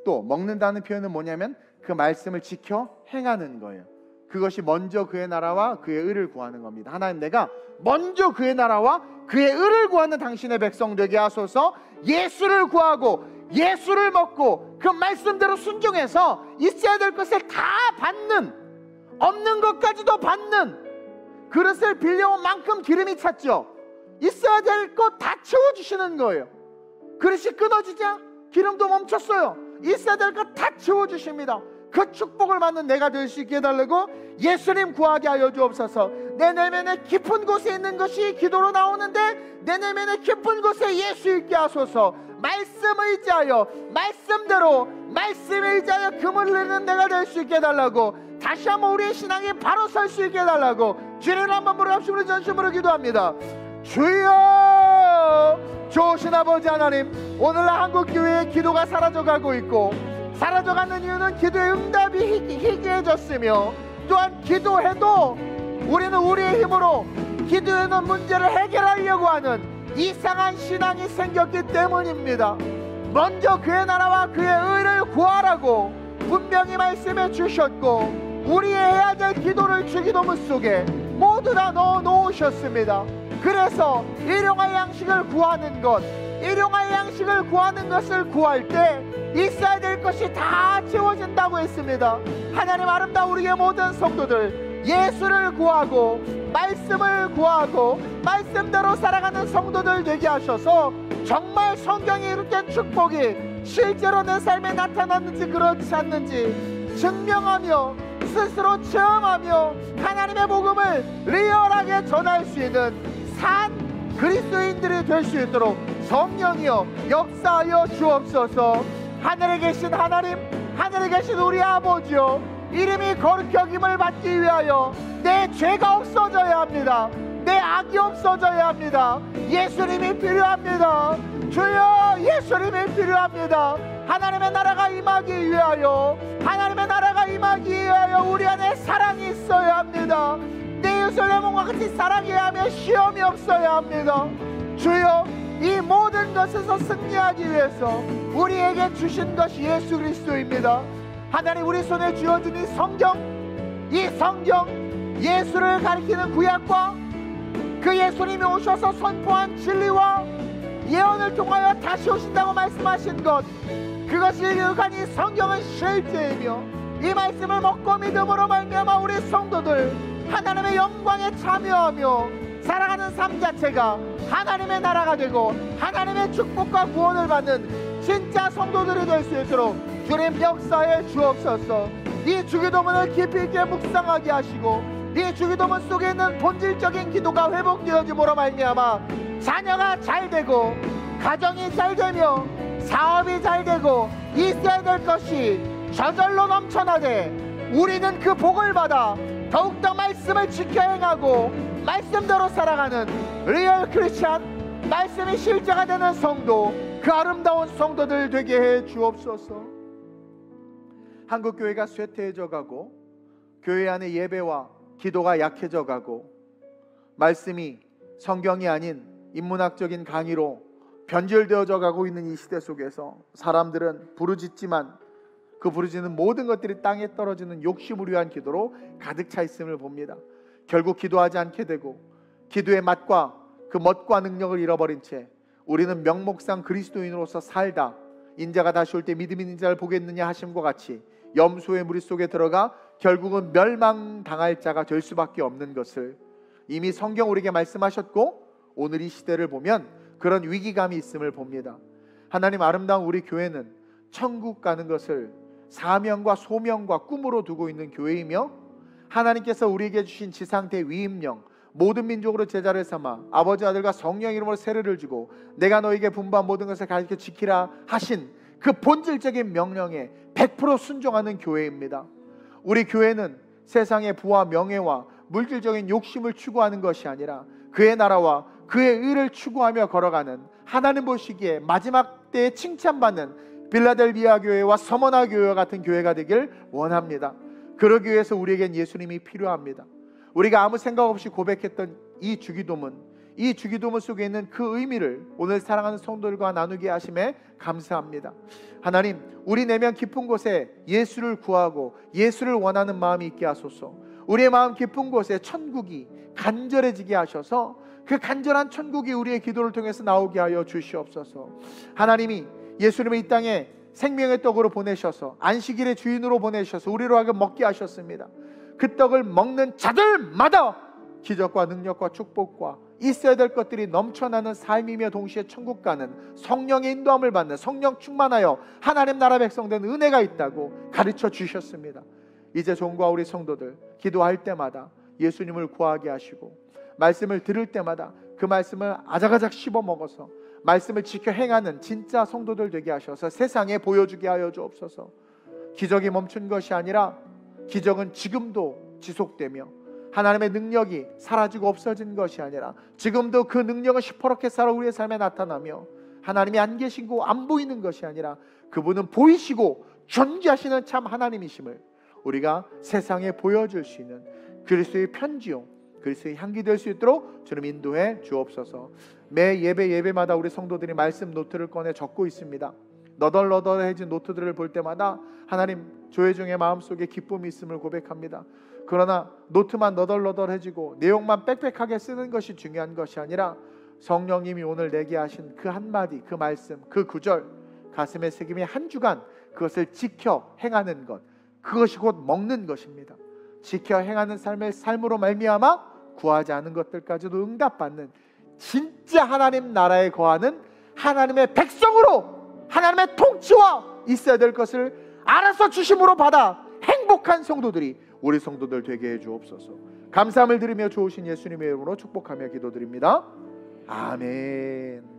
또 먹는다는 표현은 뭐냐면 그 말씀을 지켜 행하는 거예요. 그것이 먼저 그의 나라와 그의 의를 구하는 겁니다. 하나님, 내가 먼저 그의 나라와 그의 의를 구하는 당신의 백성 되게 하소서. 예수를 구하고 예수를 먹고 그 말씀대로 순종해서 있어야 될 것을 다 받는, 없는 것까지도 받는, 그릇을 빌려온 만큼 기름이 찼죠. 있어야 될 것 다 채워주시는 거예요. 그릇이 끊어지자 기름도 멈췄어요. 있어야 될 것 다 채워주십니다. 그 축복을 받는 내가 될 수 있게 해달라고 예수님 구하게 하여 주옵소서. 내 내면의 깊은 곳에 있는 것이 기도로 나오는데 내 내면의 깊은 곳에 예수 있게 하소서. 말씀을 의지하여, 말씀대로, 말씀에 의지하여 금을 내는 내가 될 수 있게 해달라고, 다시 한번 우리의 신앙이 바로 설 수 있게 해달라고 주님을 한번 부르짖으며 전심으로 기도합니다. 주여, 좋으신 아버지 하나님, 오늘날 한국교회의 기도가 사라져가고 있고, 사라져가는 이유는 기도의 응답이 희귀해졌으며, 또한 기도해도 우리는 우리의 힘으로 기도하는 문제를 해결하려고 하는 이상한 신앙이 생겼기 때문입니다. 먼저 그의 나라와 그의 의를 구하라고 분명히 말씀해 주셨고, 우리의 해야 될 기도를 주기도문 속에 모두 다 넣어 놓으셨습니다. 그래서 일용할 양식을 구하는 것, 일용할 양식을 구하는 것을 구할 때 있어야 될 것이 다 채워진다고 했습니다. 하나님 아름다운 우리의 모든 성도들, 예수를 구하고 말씀을 구하고 말씀대로 살아가는 성도들 되게 하셔서 정말 성경이 이룩된 축복이 실제로 내 삶에 나타났는지 그렇지 않는지 증명하며 스스로 체험하며 하나님의 복음을 리얼하게 전할 수 있는 산 그리스도인들이 될 수 있도록 성령이여 역사하여 주옵소서. 하늘에 계신 하나님, 하늘에 계신 우리 아버지여, 이름이 거룩히 여김을 받기 위하여 내 죄가 없어져야 합니다. 내 악이 없어져야 합니다. 예수님이 필요합니다. 주여, 예수님이 필요합니다. 하나님의 나라가 임하기 위하여, 하나님의 나라가 임하기 위하여 우리 안에 사랑이 있어야 합니다. 내 예수님과 같이 사랑해야 하며 시험이 없어야 합니다. 주여, 이 모든 것에서 승리하기 위해서 우리에게 주신 것이 예수 그리스도입니다. 하나님, 우리 손에 쥐어준 이 성경 예수를 가리키는 구약과 그 예수님이 오셔서 선포한 진리와 예언을 통하여 다시 오신다고 말씀하신 것, 그것이 유익한 이 성경은 실제이며, 이 말씀을 먹고 믿음으로 말미암아 우리 성도들 하나님의 영광에 참여하며 살아가는 삶 자체가 하나님의 나라가 되고 하나님의 축복과 구원을 받는 진짜 성도들이 될 수 있도록 주님 역사에 주옵소서. 이 주기도문을 깊이 있게 묵상하게 하시고 이 주기도문 속에 있는 본질적인 기도가 회복되어지므로 말미암아 자녀가 잘되고 가정이 잘되며 사업이 잘되고 있어야 될 것이 저절로 넘쳐나되, 우리는 그 복을 받아 더욱더 말씀을 지켜 행하고 말씀대로 살아가는 리얼 크리스찬, 말씀이 실제가 되는 성도, 그 아름다운 성도들 되게 해 주옵소서. 한국교회가 쇠퇴해져가고 교회 안의 예배와 기도가 약해져가고 말씀이 성경이 아닌 인문학적인 강의로 변질되어져 가고 있는 이 시대 속에서 사람들은 부르짖지만 그 부르짖는 모든 것들이 땅에 떨어지는 욕심을 위한 기도로 가득 차 있음을 봅니다. 결국 기도하지 않게 되고 기도의 맛과 그 멋과 능력을 잃어버린 채 우리는 명목상 그리스도인으로서 살다 인자가 다시 올 때 믿음 있는 자를 보겠느냐 하심과 같이 염소의 무리 속에 들어가 결국은 멸망당할 자가 될 수밖에 없는 것을 이미 성경 우리에게 말씀하셨고, 오늘 이 시대를 보면 그런 위기감이 있음을 봅니다. 하나님 아름다운 우리 교회는 천국 가는 것을 사명과 소명과 꿈으로 두고 있는 교회이며, 하나님께서 우리에게 주신 지상대 위임령 모든 민족으로 제자를 삼아 아버지 아들과 성령 이름으로 세례를 주고 내가 너에게 분부한 모든 것을 가르쳐 지키라 하신 그 본질적인 명령에 100% 순종하는 교회입니다. 우리 교회는 세상의 부와 명예와 물질적인 욕심을 추구하는 것이 아니라 그의 나라와 그의 의를 추구하며 걸어가는, 하나님 보시기에 마지막 때에 칭찬받는 빌라델비아 교회와 서머나 교회와 같은 교회가 되길 원합니다. 그러기 위해서 우리에겐 예수님이 필요합니다. 우리가 아무 생각 없이 고백했던 이 주기도문 속에 있는 그 의미를 오늘 사랑하는 성도들과 나누게 하심에 감사합니다. 하나님, 우리 내면 깊은 곳에 예수를 구하고 예수를 원하는 마음이 있게 하소서. 우리의 마음 깊은 곳에 천국이 간절해지게 하셔서 그 간절한 천국이 우리의 기도를 통해서 나오게 하여 주시옵소서. 하나님이 예수님을 이 땅에 생명의 떡으로 보내셔서 안식일의 주인으로 보내셔서 우리로 하여금 먹게 하셨습니다. 그 떡을 먹는 자들마다 기적과 능력과 축복과 있어야 될 것들이 넘쳐나는 삶이며, 동시에 천국 가는 성령의 인도함을 받는, 성령 충만하여 하나님 나라 백성된 은혜가 있다고 가르쳐 주셨습니다. 이제 종과 우리 성도들 기도할 때마다 예수님을 구하게 하시고 말씀을 들을 때마다 그 말씀을 아작아작 씹어 먹어서 말씀을 지켜 행하는 진짜 성도들 되게 하셔서 세상에 보여주게 하여 주옵소서. 기적이 멈춘 것이 아니라 기적은 지금도 지속되며 하나님의 능력이 사라지고 없어진 것이 아니라 지금도 그 능력은 시퍼렇게 살아 우리의 삶에 나타나며, 하나님이 안 계시고 안 보이는 것이 아니라 그분은 보이시고 존재하시는 참 하나님이심을 우리가 세상에 보여줄 수 있는 그리스도의 편지요, 그리스도의 향기 될 수 있도록 주님 인도해 주옵소서. 매 예배마다 우리 성도들이 말씀 노트를 꺼내 적고 있습니다. 너덜너덜해진 노트들을 볼 때마다 하나님, 조회 중에 마음속에 기쁨이 있음을 고백합니다. 그러나 노트만 너덜너덜해지고 내용만 빽빽하게 쓰는 것이 중요한 것이 아니라 성령님이 오늘 내게 하신 그 한마디, 그 말씀, 그 구절 가슴에 새김이 한 주간 그것을 지켜 행하는 것, 그것이 곧 먹는 것입니다. 지켜 행하는 삶의 삶으로 말미암아 구하지 않은 것들까지도 응답받는 진짜 하나님 나라에 거하는 하나님의 백성으로 하나님의 통치와 있어야 될 것을 알아서 주심으로 받아 행복한 성도들이 우리 성도들 되게 해주옵소서. 감사함을 드리며 좋으신 예수님의 이름으로 축복하며 기도드립니다. 아멘.